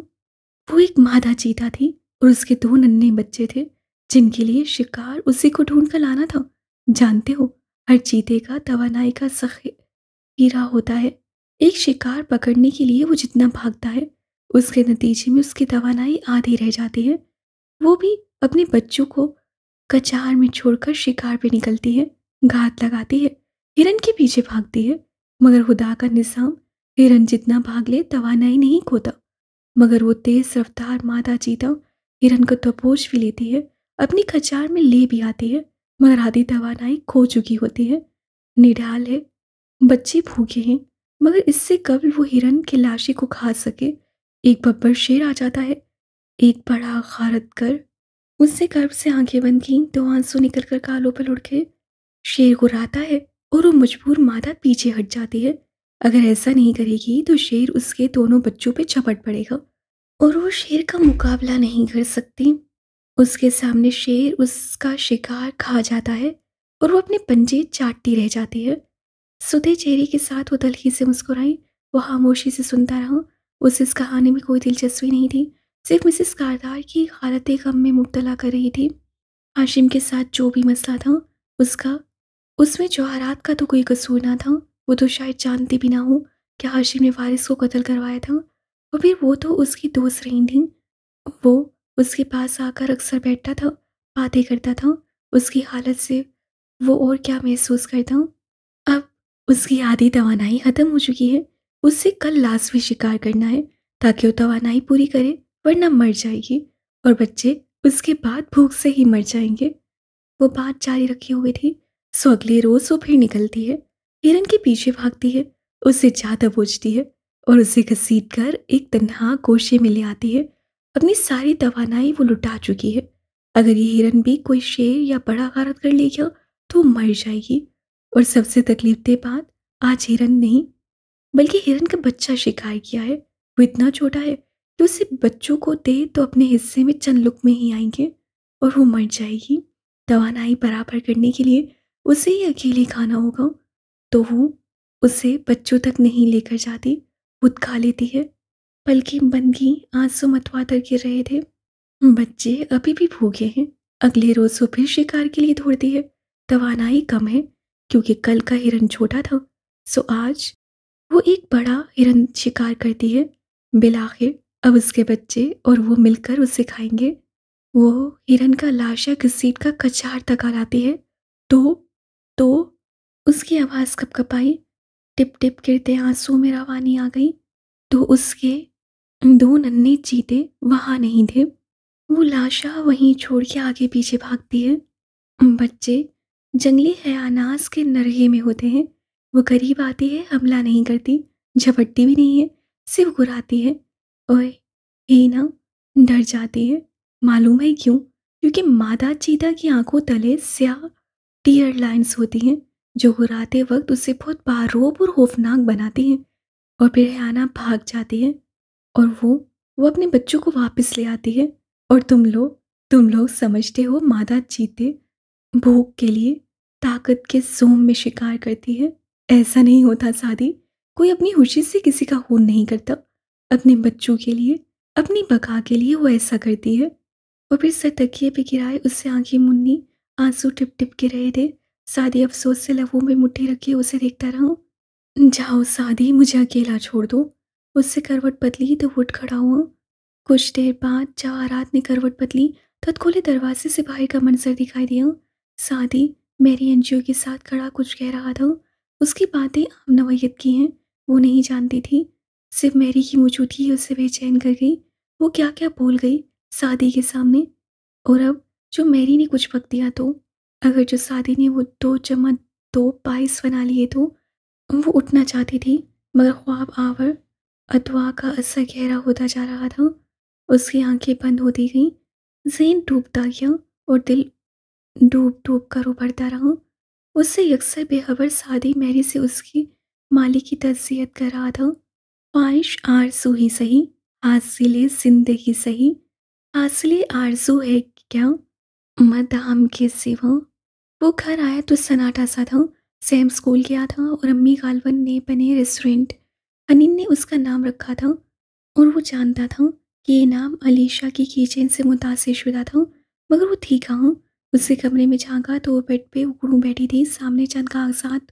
वो एक मादा चीता थी और उसके दो नन्हे बच्चे थे, जिनके लिए शिकार उसी को ढूंढ कर लाना था। जानते हो, हर चीते का तवानाई का हीरा होता है। एक शिकार पकड़ने के लिए वो जितना भागता है, उसके नतीजे में उसकी तवानाई आधी रह जाती है। वो भी अपने बच्चों को कचार में छोड़कर शिकार पे निकलती है, घात लगाती है, हिरन के पीछे भागती है। मगर खुदा का निज़ाम, हिरन जितना भाग ले तवानाई नहीं खोता, मगर वो तेज़ रफ्तार मादा चीता हिरन को दबोच भी लेती है, अपनी कचार में ले भी आती है, मगर आधी तवानाई खो चुकी होती है। निडाल है, बच्चे भूखे हैं, मगर इससे कबल वो हिरन के लाशे को खा सके, एक बब्बर शेर आ जाता है, एक बड़ा गारत कर। उससे गर्व से आंखें बंद की, दो आंसू निकल कर कालों पर लुढ़के। शेर गुर्राता है और वो मजबूर मादा पीछे हट जाती है। अगर ऐसा नहीं करेगी तो शेर उसके दोनों बच्चों पे झपट पड़ेगा, और वो शेर का मुकाबला नहीं कर सकती। उसके सामने शेर उसका शिकार खा जाता है और वो अपने पंजे चाटती रह जाती है। सुधे चेहरे के साथ वो तलखी से मुस्कुराई। वो खामोशी से सुनता रहा। उसे इस कहानी में कोई दिलचस्पी नहीं थी, सिर्फ मिसेस कारदार की हालत गम में मुब्तला कर रही थी। हाशिम के साथ जो भी मसला था उसका, उसमें जवाहरात का तो कोई कसूर ना था। वो तो शायद जानती भी ना हो कि हाशिम ने फारिस को कत्ल करवाया था, और फिर वो तो उसकी दोस्त रही थी। वो उसके पास आकर अक्सर बैठता था, बातें करता था। उसकी हालत से वो और क्या महसूस करता। अब उसकी आधी तवानाई ख़त्म हो चुकी है। उससे कल लाजमी शिकार करना है, ताकि वो तवानाई पूरी करे, वरना मर जाएगी, और बच्चे उसके बाद भूख से ही मर जाएंगे। वो बात जारी रखे हुए थी। सो अगले रोज़ वो फिर निकलती है, हिरन के पीछे भागती है, उससे ज़्यादा बोझती है, और उसे घसीट कर एक तन्हा गोशे में ले आती है। अपनी सारी तवानाई वो लुटा चुकी है। अगर ये हिरन भी कोई शेर या बड़ा गारत कर ले गया तो मर जाएगी। और सबसे तकलीफदेह बात, आज हिरन नहीं बल्कि हिरन का बच्चा शिकार किया है। वो इतना छोटा है कि उसे बच्चों को दे तो अपने हिस्से में चंद लुक में ही आएंगे, और वो मर जाएगी। तवानाई बराबर करने के लिए उसे ही अकेले खाना होगा, तो वो उसे बच्चों तक नहीं लेकर जाती, खुद खा लेती है। पलकी बंद की, आंसू मतवातर गिर रहे थे। बच्चे अभी भी भूखे हैं। अगले रोज़ वो फिर शिकार के लिए दौड़ती है। तवानाई कम है, क्योंकि कल का हिरन छोटा था, सो आज वो एक बड़ा हिरन शिकार करती है। बिलाखिर अब उसके बच्चे और वो मिलकर उसे खाएंगे। वो हिरन का लाश या घसीट का कचार तक लाती है। तो उसकी आवाज़ कपकपाई, टिप टिप गिरते आंसू में रवानी आ गई। तो उसके दो नन्हे चीते वहाँ नहीं थे। वो लाशा वहीं छोड़ के आगे पीछे भागती है। बच्चे जंगली हयानास के नरहे में होते हैं। वो करीब आती है, हमला नहीं करती, झपटती भी नहीं है, सिर्फ गुर्राती है। ओए ये ना डर जाती है, मालूम है क्यों? क्योंकि मादा चीता की आंखों तले स्याह टीयर लाइन्स होती हैं जो हुराते वक्त उसे बहुत बारूब और खौफनाक बनाती हैं। और फिर हैना भाग जाती है और वो अपने बच्चों को वापस ले आती है। और तुम लोग समझते हो मादा चीते भूख के लिए ताकत के जोम में शिकार करती है? ऐसा नहीं होता सादी, कोई अपनी खुशी से किसी का खून नहीं करता। अपने बच्चों के लिए, अपनी बका के लिए वो ऐसा करती है। और फिर सर तकिए पे गिराए, उससे आंखें मुन्नी, आंसू टिप टिप के रहे थे। सादी अफसोस से लबों में मुट्ठी रखे उसे देखता रहा। जाओ सादी, मुझे अकेला छोड़ दो। उससे करवट बदली तो उठ खड़ा हुआ। कुछ देर बाद जवाहरात ने करवट बदली तो खुले दरवाजे से बाहर का मंजर दिखाई दिया। सादी मेरी एनजीओ के साथ खड़ा कुछ कह रहा था। उसकी बातें अब नवयत की हैं, वो नहीं जानती थी। सिर्फ मेरी की मौजूदगी उसे बेचैन कर गई। वो क्या क्या बोल गई सादी के सामने। और अब जो मेरी ने कुछ पक दिया तो, अगर जो सादी ने वो 2 चम्मच 2 पाइस बना लिए तो। वो उठना चाहती थी मगर ख्वाब आवर अदवा का असर गहरा होता जा रहा था। उसकी आंखें बंद होती गईं, जहन डूबता गया और दिल डूब कर उभरता रहा। उससे अक्सर बेखबर सादी मेरी से उसकी माली की तस्सीयत कर रहा था। ख्वाहिश आरज़ू ही सही, हासिले ज़िंदगी सही, हासिले आरज़ू है क्या मदाम के सिवा। वो घर आया तो सन्नाटा सा था। सैम स्कूल गया था और अम्मी गालवन ने बने रेस्टोरेंट हनीन ने उसका नाम रखा था। और वो जानता था कि ये नाम अलीशा की किचन से मुतासिरशुदा था, मगर वो ठीक था। उससे कमरे में झांका तो वो बेड पे उकड़ू बैठी थी। सामने चंद कागजात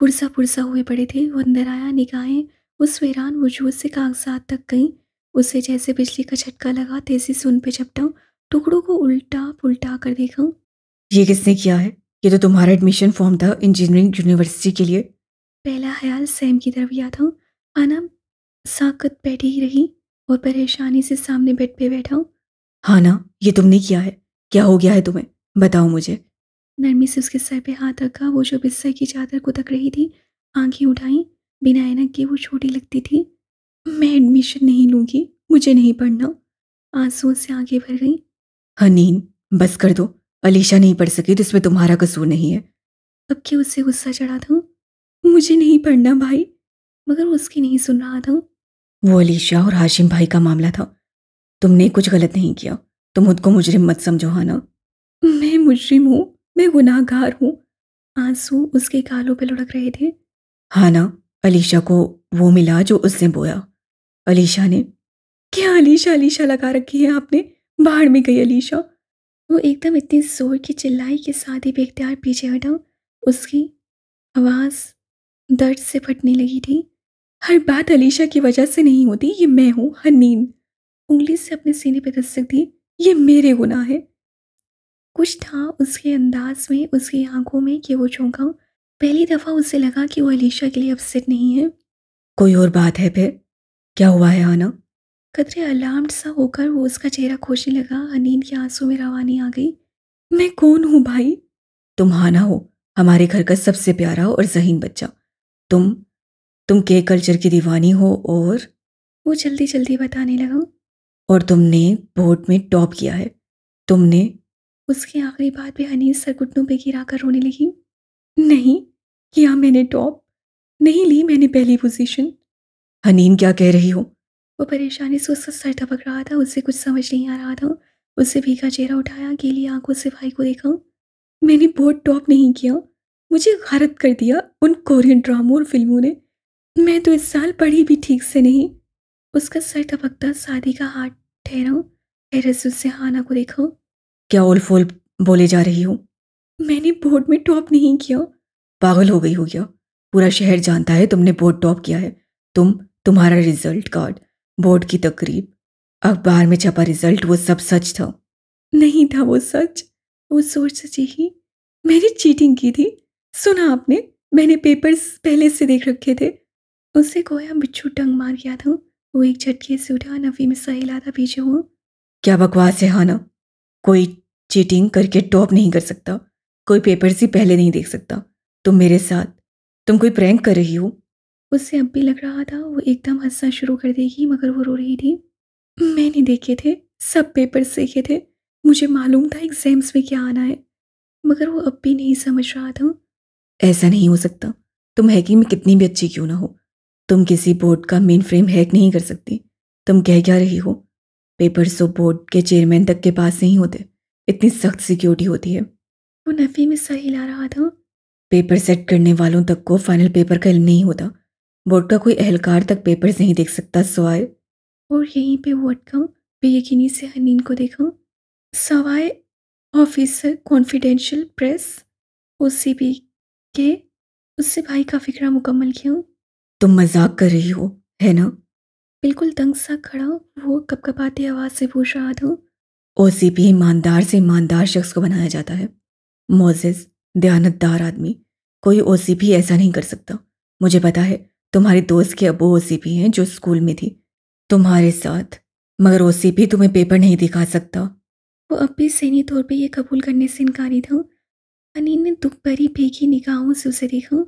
पुरसा हुए पड़े थे। वो अंदर आया, निगाहें उस वीरान वजूद से कागजात तक गईं। उसे जैसे बिजली का झटका लगा। तेजी से उन पे झपटा, टुकड़ों को उल्टा पुल्टा कर देखा। ये किसने किया है? ये तो तुम्हारा एडमिशन फॉर्म था इंजीनियरिंग यूनिवर्सिटी के लिए। पहला ख्याल सैम की तरफ गया था। आना साकत बैठी ही रही और परेशानी से सामने बेड पे बैठा। हाँ ना, ये तुमने किया है? क्या हो गया है तुम्हें, बताओ मुझे। नरमी से उसके सर पे हाथ रखा। वो जो बिस्तर की चादर को तक रही थी, आंखें उठाई। बिना ऐनक के वो छोटी लगती थी। मैं एडमिशन नहीं लूँगी, मुझे नहीं पढ़ना। आंसुओं से आंखें भर गईं। हनीन बस कर दो, अलीशा नहीं पढ़ सकी तो इसमें तुम्हारा कसूर नहीं है। अब क्या उससे गुस्सा चढ़ा था। मुझे नहीं पढ़ना भाई, मगर उसकी नहीं सुन रहा था। वो अलीशा और हाशिम भाई का मामला था, तुमने कुछ गलत नहीं किया। तुम खुद को मुजरिम मत समझो हाना। मैं मुजरिम हूँ, मैं गुनाहगार हूँ। आंसू उसके गालों पे लुढ़क रहे थे। हाँ ना, अलीशा को वो मिला जो उसने बोया। अलीशा ने क्या अलीशा अलीशा लगा रखी है आपने? बाहर में गई अलीशा। वो एकदम इतनी जोर की चिल्लाई कि सादी बेख्तियार पीछे हटा। उसकी आवाज़ दर्द से फटने लगी थी। हर बात अलीशा की वजह से नहीं होती, ये मैं हूँ हनीन। उंगली से अपने सीने पर दस्तक दी। ये मेरे गुनाह है। कुछ था उसके अंदाज में, उसकी आंखों में कि वो चौंका। पहली दफ़ा उसे लगा कि वो अलीशा के लिए अपसेट नहीं है। कोई और बात है फिर? क्या हुआ है आना? कतरे अलार्म्ड सा होकर वो उसका चेहरा खोजने लगा। हनीन के आंसू में रवानी आ गई। मैं कौन हूँ भाई? तुम हाना हो, हमारे घर का सबसे प्यारा और ज़हीन बच्चा। तुम के कल्चर की दीवानी हो और वो जल्दी जल्दी बताने लगा। और तुमने बोर्ड में टॉप किया है। तुमने उसकी आखिरी बात पे हनीन सर घुटनों पर गिरा कर रोने लगी। नहीं किया मैंने, टॉप नहीं ली मैंने, पहली पोजीशन। हनीन क्या कह रही हो? वो परेशानी से उसका सर थपक रहा था। उससे कुछ समझ नहीं आ रहा था। उससे भीगा चेहरा उठाया, गीली आंखों से भाई को देखा। मैंने बोर्ड टॉप नहीं किया, मुझे गारत कर दिया उन कोरियन ड्रामों और फिल्मों ने। मैं तो इस साल पढ़ी भी ठीक से नहीं। उसका सर थपकता सादी का हाथ ठहरा। टेरेस उससे हाना को देखा। क्या ओल फोल बोले जा रही हो? मैंने बोर्ड में टॉप नहीं किया। पागल हो गई हो क्या? पूरा शहर जानता है तुमने बोर्ड टॉप किया है। तुम्हारा रिजल्ट कार्ड, बोर्ड की तकरीब, अखबार में छपा रिजल्ट, वो सब सच था। नहीं था वो सच, वो सोच सची ही। मैंने चीटिंग की थी, सुना आपने? मैंने पेपर्स पहले से देख रखे थे। उससे गोया बिच्छू टंग मार गया था। वो एक झटके से उठा, नफी में सहिला था पीछे हुआ। क्या बकवास है हाना, कोई चीटिंग करके टॉप नहीं कर सकता, कोई पेपर से पहले नहीं देख सकता। तुम मेरे साथ, तुम कोई प्रैंक कर रही हो। उससे अब भी लग रहा था वो एकदम हंसना शुरू कर देगी, मगर वो रो रही थी। मैंने देखे थे, सब पेपर्स देखे थे, मुझे मालूम था एग्जाम्स में क्या आना है, मगर वो अब भी नहीं समझ रहा था। ऐसा नहीं हो सकता, तुम हैकिंग में कितनी भी अच्छी क्यों ना हो, तुम किसी बोर्ड का मेन फ्रेम हैक नहीं कर सकती। तुम कह क्या रही हो? पेपर्स तो बोर्ड के चेयरमैन तक के पास नहीं होते, इतनी सख्त सिक्योरिटी होती है। वो नफ़ी में सर हिला रहा था। पेपर सेट करने वालों तक को फाइनल पेपर का इल्म नहीं होता, बोर्ड का कोई एहलकार तक पेपर्स नहीं देख सकता सवाए। और यहीं पे वो अटका, बेयकीनी से हनीन को देखा। सवाए ऑफिसर कॉन्फिडेंशियल प्रेस OCB के, उससे भाई का फिक्रा मुकम्मल किया। तुम मजाक कर रही हो, है ना? बिल्कुल दंग सा खड़ा वो कपकपाती आवाज़ से पूछ रहा था। OCB ईमानदार से ईमानदार शख्स को बनाया जाता है, मोजिज़ दयानतदार आदमी। कोई OCB ऐसा नहीं कर सकता। मुझे पता है तुम्हारे दोस्त के अबू OCB हैं जो स्कूल में थी तुम्हारे साथ, मगर OCB तुम्हें पेपर नहीं दिखा सकता। वो अब भी सैनी तौर पर यह कबूल करने से इनकारी था। अनिल ने दुख भरी भीगी निगाहों से उसे देखा।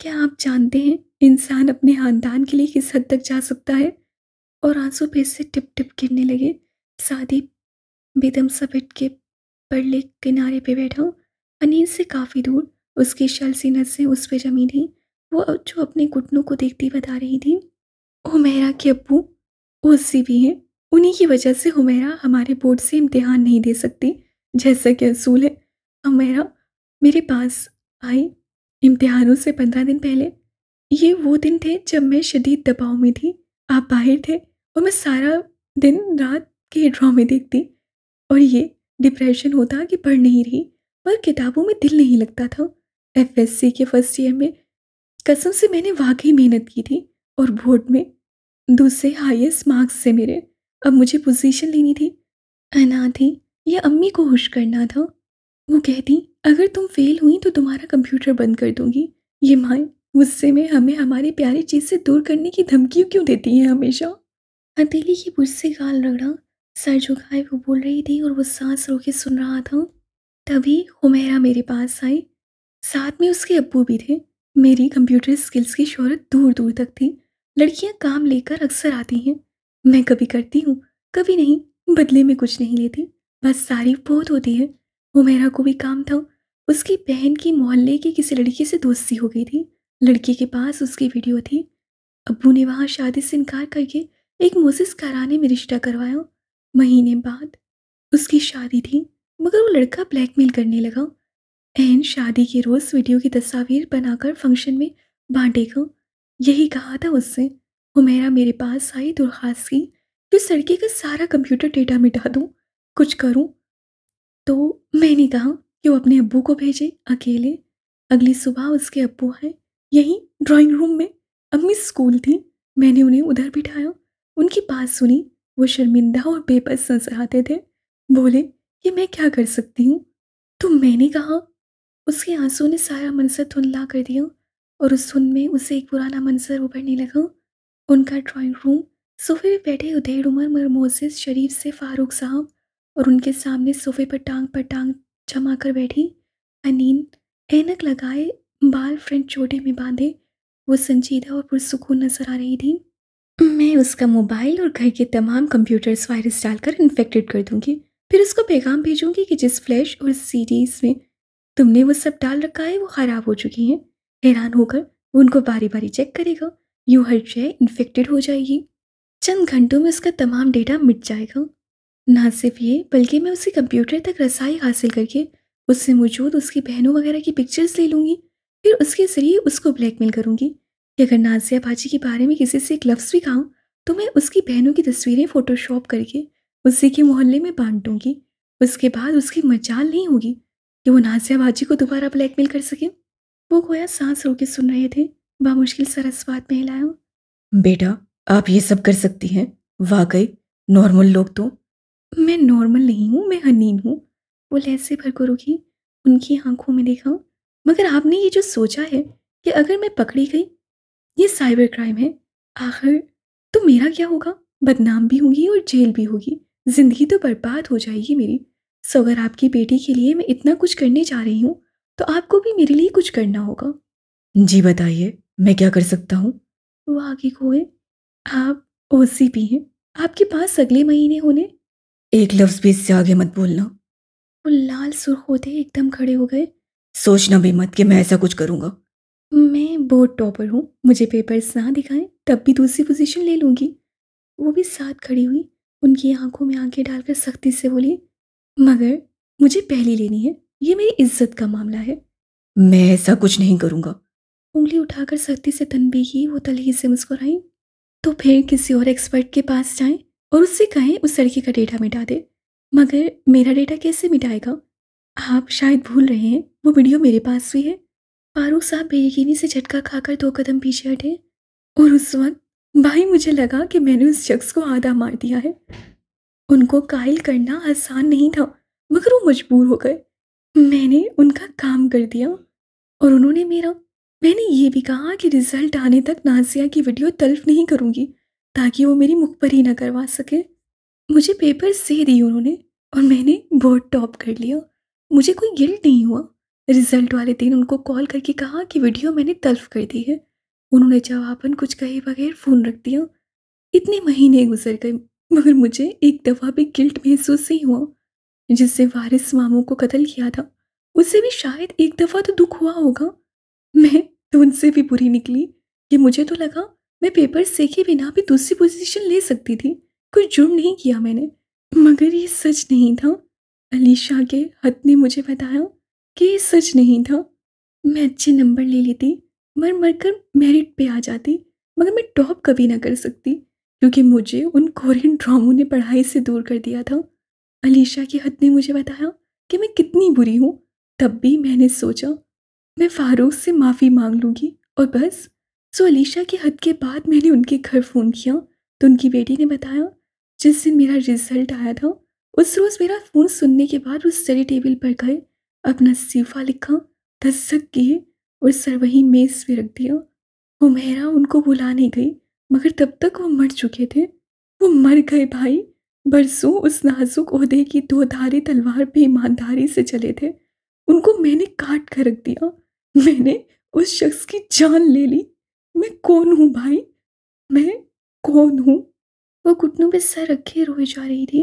क्या आप जानते हैं इंसान अपने खानदान के लिए किस हद तक जा सकता है? और आंसू पे से टिप टिप गिरने लगे। साादी बेदम सपेट के पड़ले किनारे पे बैठा, अनिल से काफ़ी दूर, उसकी शलसी नज़रें उस पर जमी थी। वो जो अपने घुटनों को देखती बता रही थी। हुमैरा के अब्बू OCB हैं, उन्हीं की वजह से हुमैरा हमारे बोर्ड से इम्तिहान नहीं दे सकती, जैसा कि असूल है। हुमैरा मेरे पास आई इम्तिहानों से 15 दिन पहले। ये वो दिन थे जब मैं शदीद दबाव में थी, आप बाहर थे और मैं सारा दिन रात के ड्रामे देखती, और ये डिप्रेशन होता कि पढ़ नहीं रही पर किताबों में दिल नहीं लगता था। FSC के फर्स्ट ईयर में कसम से मैंने वाकई मेहनत की थी और बोर्ड में दूसरे हाईएस्ट मार्क्स से मेरे। अब मुझे पोजीशन लेनी थी, अना थी या अम्मी को खुश करना था। वो कहती अगर तुम फेल हुई तो तुम्हारा कंप्यूटर बंद कर दूँगी। ये माएँ गुस्से में हमें हमारे प्यारे चीज़ से दूर करने की धमकी क्यों देती हैं हमेशा? हथेली की बुझ से गाल रगड़ा, सर झुकाए वो बोल रही थी और वो सांस रोके सुन रहा था। तभी हुमैरा मेरे पास आई, साथ में उसके अब्बू भी थे। मेरी कंप्यूटर स्किल्स की शोहरत दूर दूर तक थी। लड़कियां काम लेकर अक्सर आती हैं, मैं कभी करती हूँ कभी नहीं, बदले में कुछ नहीं लेती, बस तारीफ बहुत होती है। हुमैरा को भी काम था, उसकी बहन की मोहल्ले की किसी लड़की से दोस्ती हो गई थी, लड़की के पास उसकी वीडियो थी। अब्बू ने वहाँ शादी से इनकार करके एक मिसेज कारदार में रिश्ता करवाया। महीने बाद उसकी शादी थी, मगर वो लड़का ब्लैकमेल करने लगा। एन शादी के रोज़ वीडियो की तस्वीर बनाकर फंक्शन में बांटेगा, यही कहा था उससे। हुमैरा मेरे पास आई, दरख्वास्त की कि लड़के का सारा कंप्यूटर डेटा मिटा दूँ, कुछ करूँ। तो मैंने कहा कि वो अपने अब्बू को भेजे अकेले। अगली सुबह उसके अब्बू आए, यहीं ड्राइंग रूम में। अम्मी स्कूल थी, मैंने उन्हें उधर बिठाया, उनकी बात सुनी। वो शर्मिंदा और बेबस नजर आते थे, बोले कि मैं क्या कर सकती हूँ। तो मैंने कहा, उसके आंसू ने सारा मंजर धुंधला कर दिया और उस धुन में उसे एक पुराना मंजर उभरने लगा। उनका ड्राइंग रूम, सोफे पर बैठे उधेड़ उमर मरमोजिस शरीफ से फारूक साहब, और उनके सामने सोफे पर टांग जमा कर बैठी हनीन, ऐनक लगाए, बाल फ्रेंड चोटी में बांधे। वो संजीदा और पुरसुकून नजर आ रही थी। मैं उसका मोबाइल और घर के तमाम कंप्यूटर्स वायरस डालकर इन्फेक्टेड कर दूंगी, फिर उसको पैगाम भेजूंगी कि जिस फ्लैश और सीडीज में तुमने वो सब डाल रखा है वो ख़राब हो चुकी हैं। हैरान होकर वो उनको बारी बारी चेक करेगा, यूँ हर शय इन्फेक्टेड हो जाएगी। चंद घंटों में उसका तमाम डेटा मिट जाएगा। ना सिर्फ ये, बल्कि मैं उसे कंप्यूटर तक रसाई हासिल करके उससे मौजूद उसकी बहनों वगैरह की पिक्चर्स ले लूँगी, फिर उसके ज़रिए उसको ब्लैकमेल करूँगी कि अगर नाजिया बाजी के बारे में किसी से एक लफ्ज़ भी कहूँ तो मैं उसकी बहनों की तस्वीरें फ़ोटोशॉप करके उसी के मोहल्ले में बांट दूँगी। उसके बाद उसकी मजाल नहीं होगी कि वो नाजिया बाजी को दोबारा ब्लैकमेल कर सके। वो गोया सांस रोके सुन रहे थे, बामुश्किल सरसवात में हिलाया। बेटा आप ये सब कर सकती हैं, वाकई नॉर्मल लोग तो। मैं नॉर्मल नहीं हूँ, मैं हनीन हूँ। वो लहजे भर को रुकी, उनकी आँखों में देखा। मगर आपने ये जो सोचा है कि अगर मैं पकड़ी गई, ये साइबर क्राइम है, आखिर तो मेरा क्या होगा? बदनाम भी होगी और जेल भी होगी, ज़िंदगी तो बर्बाद हो जाएगी मेरी। सो अगर आपकी बेटी के लिए मैं इतना कुछ करने जा रही हूँ तो आपको भी मेरे लिए कुछ करना होगा। जी बताइए मैं क्या कर सकता हूँ? वो आगे खोए। आप OCB हैं, आपके पास अगले महीने होने। एक लफ्ज भी इससे आगे मत बोलना। वो लाल सुर्ख होते एकदम खड़े हो गए। सोचना भी मत कि मैं ऐसा कुछ करूँगा। मैं बोर्ड टॉपर हूँ, मुझे पेपर्स ना दिखाएं तब भी दूसरी पोजीशन ले लूँगी। वो भी साथ खड़ी हुई, उनकी आंखों में आंखें डालकर सख्ती से बोली, मगर मुझे पहली लेनी है, ये मेरी इज्जत का मामला है। मैं ऐसा कुछ नहीं करूँगा। उंगली उठाकर सख्ती से तनबीह की। वो तलहीज से मुस्कुराई। तो फिर किसी और एक्सपर्ट के पास जाएं और उससे कहें उस लड़की का डेटा मिटा दे। मगर मेरा डेटा कैसे मिटाएगा? आप शायद भूल रहे हैं, वो वीडियो मेरे पास भी है। फारूक साहब बेयकीनी से झटका खाकर 2 कदम पीछे हटे। और उस वक्त भाई मुझे लगा कि मैंने उस शख्स को आधा मार दिया है। उनको कायल करना आसान नहीं था, मगर वो मजबूर हो गए। मैंने उनका काम कर दिया और उन्होंने मेरा। मैंने ये भी कहा कि रिज़ल्ट आने तक नाजिया की वीडियो तल्फ नहीं करूँगी ताकि वो मेरी मुखबरी ना करवा सके। मुझे पेपर्स दे दी उन्होंने और मैंने बोर्ड टॉप कर लिया। मुझे कोई गिल्ट नहीं हुआ। रिज़ल्ट वाले दिन उनको कॉल करके कहा कि वीडियो मैंने तल्फ कर दी है। उन्होंने जवाबन कुछ कहे बगैर फ़ोन रख दिया। इतने महीने गुजर गए, मगर मुझे एक दफ़ा भी गिल्ट महसूस नहीं हुआ। जिससे वारिस मामू को कत्ल किया था, उससे भी शायद एक दफ़ा तो दुख हुआ होगा। मैं तो उनसे भी बुरी निकली कि मुझे तो लगा मैं पेपर्स देखे बिना भी दूसरी पोजीशन ले सकती थी। कोई जुर्म नहीं किया मैंने, मगर ये सच नहीं था। अलीशा के हत ने मुझे बताया कि ये सच नहीं था। मैं अच्छे नंबर ले लेती, मर मर कर मेरिट पे आ जाती, मगर मैं टॉप कभी ना कर सकती क्योंकि मुझे उन कोरियन ड्रामों ने पढ़ाई से दूर कर दिया था। अलीशा के हत ने मुझे बताया कि मैं कितनी बुरी हूँ। तब भी मैंने सोचा मैं फारूक से माफ़ी मांग लूँगी और बस। सो अलीशा के हद के बाद मैंने उनके घर फ़ोन किया तो उनकी बेटी ने बताया जिस दिन मेरा रिज़ल्ट आया था उस रोज़ मेरा फ़ोन सुनने के बाद वो स्टडी टेबल पर गए, अपना इस्तीफ़ा लिखा, दस्तक किए और सर वहीं मेज़ पर रख दिया। हुमैरा उनको बुलाने गई, मगर तब तक वो मर चुके थे। वो मर गए भाई। बरसों उस नाजुक ओहदे की 2 धारी तलवार पर ईमानदारी से चले थे। उनको मैंने काट कर रख दिया। मैंने उस शख्स की जान ले ली। मैं कौन हूँ भाई, मैं कौन हूँ? वो घुटनों पे सर रखे रोए जा रही थी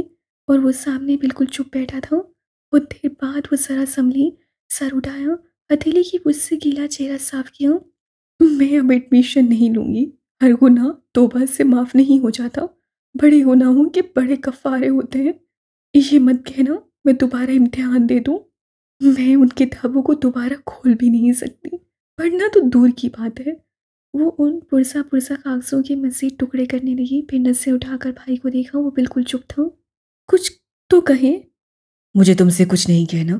और वो सामने बिल्कुल चुप बैठा था। बहुत देर बाद वो जरा संभली, सर उठाया, हथेली की मुझ से गीला चेहरा साफ किया। मैं अब एडमिशन नहीं लूँगी। हर गुनाह तौबा से माफ़ नहीं हो जाता। बड़े गुनाहों के बड़े कफ़ारे होते हैं। ये मत कहना मैं दोबारा इम्तिहान दे दूँ। मैं उन किताबों को दोबारा खोल भी नहीं सकती, पढ़ना तो दूर की बात है। वो उन पुरसा कागज़ों के मज़ीद टुकड़े करने लगी। फिर नज़रें उठाकर भाई को देखा, वो बिल्कुल चुप था। कुछ तो कहे। मुझे तुमसे कुछ नहीं कहना,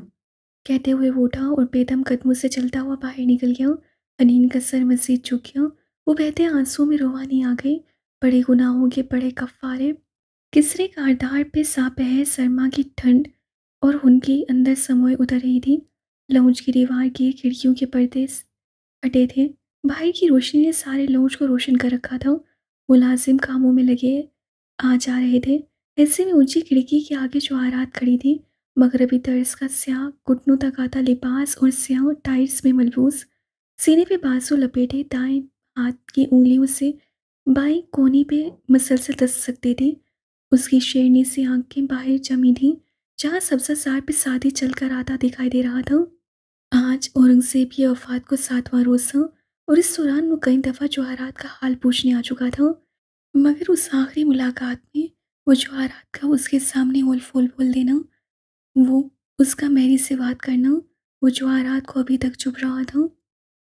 कहते हुए वो उठा और बेदम कदमों से चलता हुआ बाहर निकल गया। हनीन का सर मज़ीद झुक गया। वो बहते आंसुओं में रोवानी आ गई। बड़े गुनाहों के बड़े कफ़ारे। किसरे कारदार पे सापह सरमा की ठंड और उनके अंदर समोए उतर रही थी। लॉन्च की दीवार की खिड़कियों के पर्दे हटे थे। बाहर की रोशनी ने सारे लॉन्च को रोशन कर रखा था। मुलाजिम कामों में लगे आ जा रहे थे। ऐसे में ऊंची खिड़की के आगे जवाहरात खड़ी थी। मगरबी तर्ज का स्याह घुटनों तक आता लिबास और स्याह टाइट्स में मलबूस, सीने पे बाजू लपेटे, दाएं हाथ की उंगलियों से बाएं कोनी पे मसलसल दस्तक देते। उसकी शेरनी से आँखें बाहर जमी थीं जहाँ सब्जा सार पे साादी चलकर आता दिखाई दे रहा था। आज औरंगजेब की वफात को 7वां रोज़ था और इस दौरान वो कई दफ़ा जवाहरात का हाल पूछने आ चुका था, मगर उस आखिरी मुलाकात में वो जवाहरात का उसके सामने ओल फोल बोल देना, वो उसका मेरी से बात करना, वो जवाहरात को अभी तक चुप रहा था।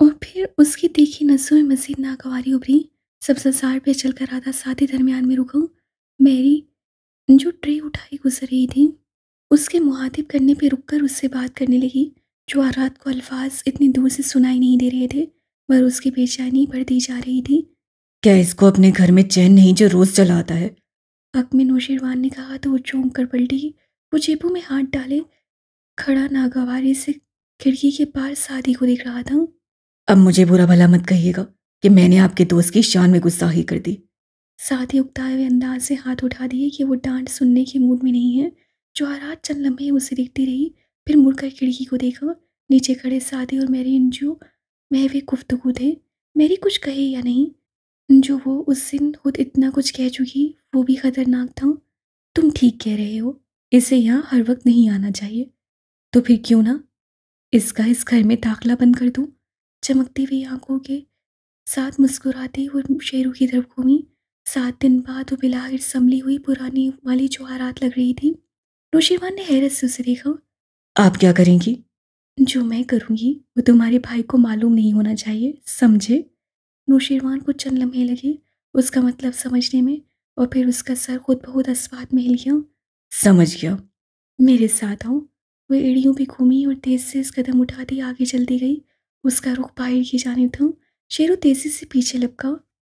और फिर उसकी तीखी नसों में मज़ीद नागवारी उभरी। सब्जा सार पे चलकर आता साादी दरमियान में रुका। मेरी जो ट्रे उठाई गुजर रही थी उसके मुहातिब करने पे रुककर उससे बात करने लगी। जवाहरात को अल्फाज इतनी दूर से सुनाई नहीं दे रहे थे, मगर उसकी बेचैनी बढ़ती जा रही थी। क्या इसको अपने घर में चैन नहीं जो रोज़ चला आता है? हक में नोशीरवान ने कहा तो वो चौंक कर पलटी। वो जेबों में हाथ डाले खड़ा नागवारी से खिड़की के पार साादी को देख रहा था। अब मुझे बुरा भला मत कहिएगा कि मैंने आपके दोस्त की शान में गुस्साही कर दी। साादी उगताए हुए अंदाज से हाथ उठा दिए कि वो डांट सुनने के मूड में नहीं है। जवाहरात चंद लम्हे उसे देखती रही, फिर मुड़कर खिड़की को देखा। नीचे खड़े साादी और मेरी इंजू महवे गुफ्तगू थे। मेरी कुछ कहे या नहीं, जो वो उस दिन खुद इतना कुछ कह चुकी वो भी ख़तरनाक था। तुम ठीक कह रहे हो, इसे यहाँ हर वक्त नहीं आना चाहिए। तो फिर क्यों ना इसका इस घर में दाखला बंद कर दूँ। चमकती हुई आंखों के साथ मुस्कुराते वो शेरू की तरफ घूमी। 7 दिन बाद वो बिलाहिर संभली हुई पुरानी वाली जवाहरात लग रही थी। नोशीरवान ने हैरत से उसे देखा। आप क्या करेंगी? जो मैं करूँगी वो तुम्हारे भाई को मालूम नहीं होना चाहिए, समझे? नोशीरवान को चंद लम्हे लगे उसका मतलब समझने में और फिर उसका सर खुद बहुत अस्वाद में हिल गया। समझ गया, मेरे साथ आओ। वह एड़ियों पे घूमी और तेज़ से इस कदम उठाती आगे चलती गई। उसका रुख बाहर की जाने था। शेरू तेज़ी से पीछे लपका।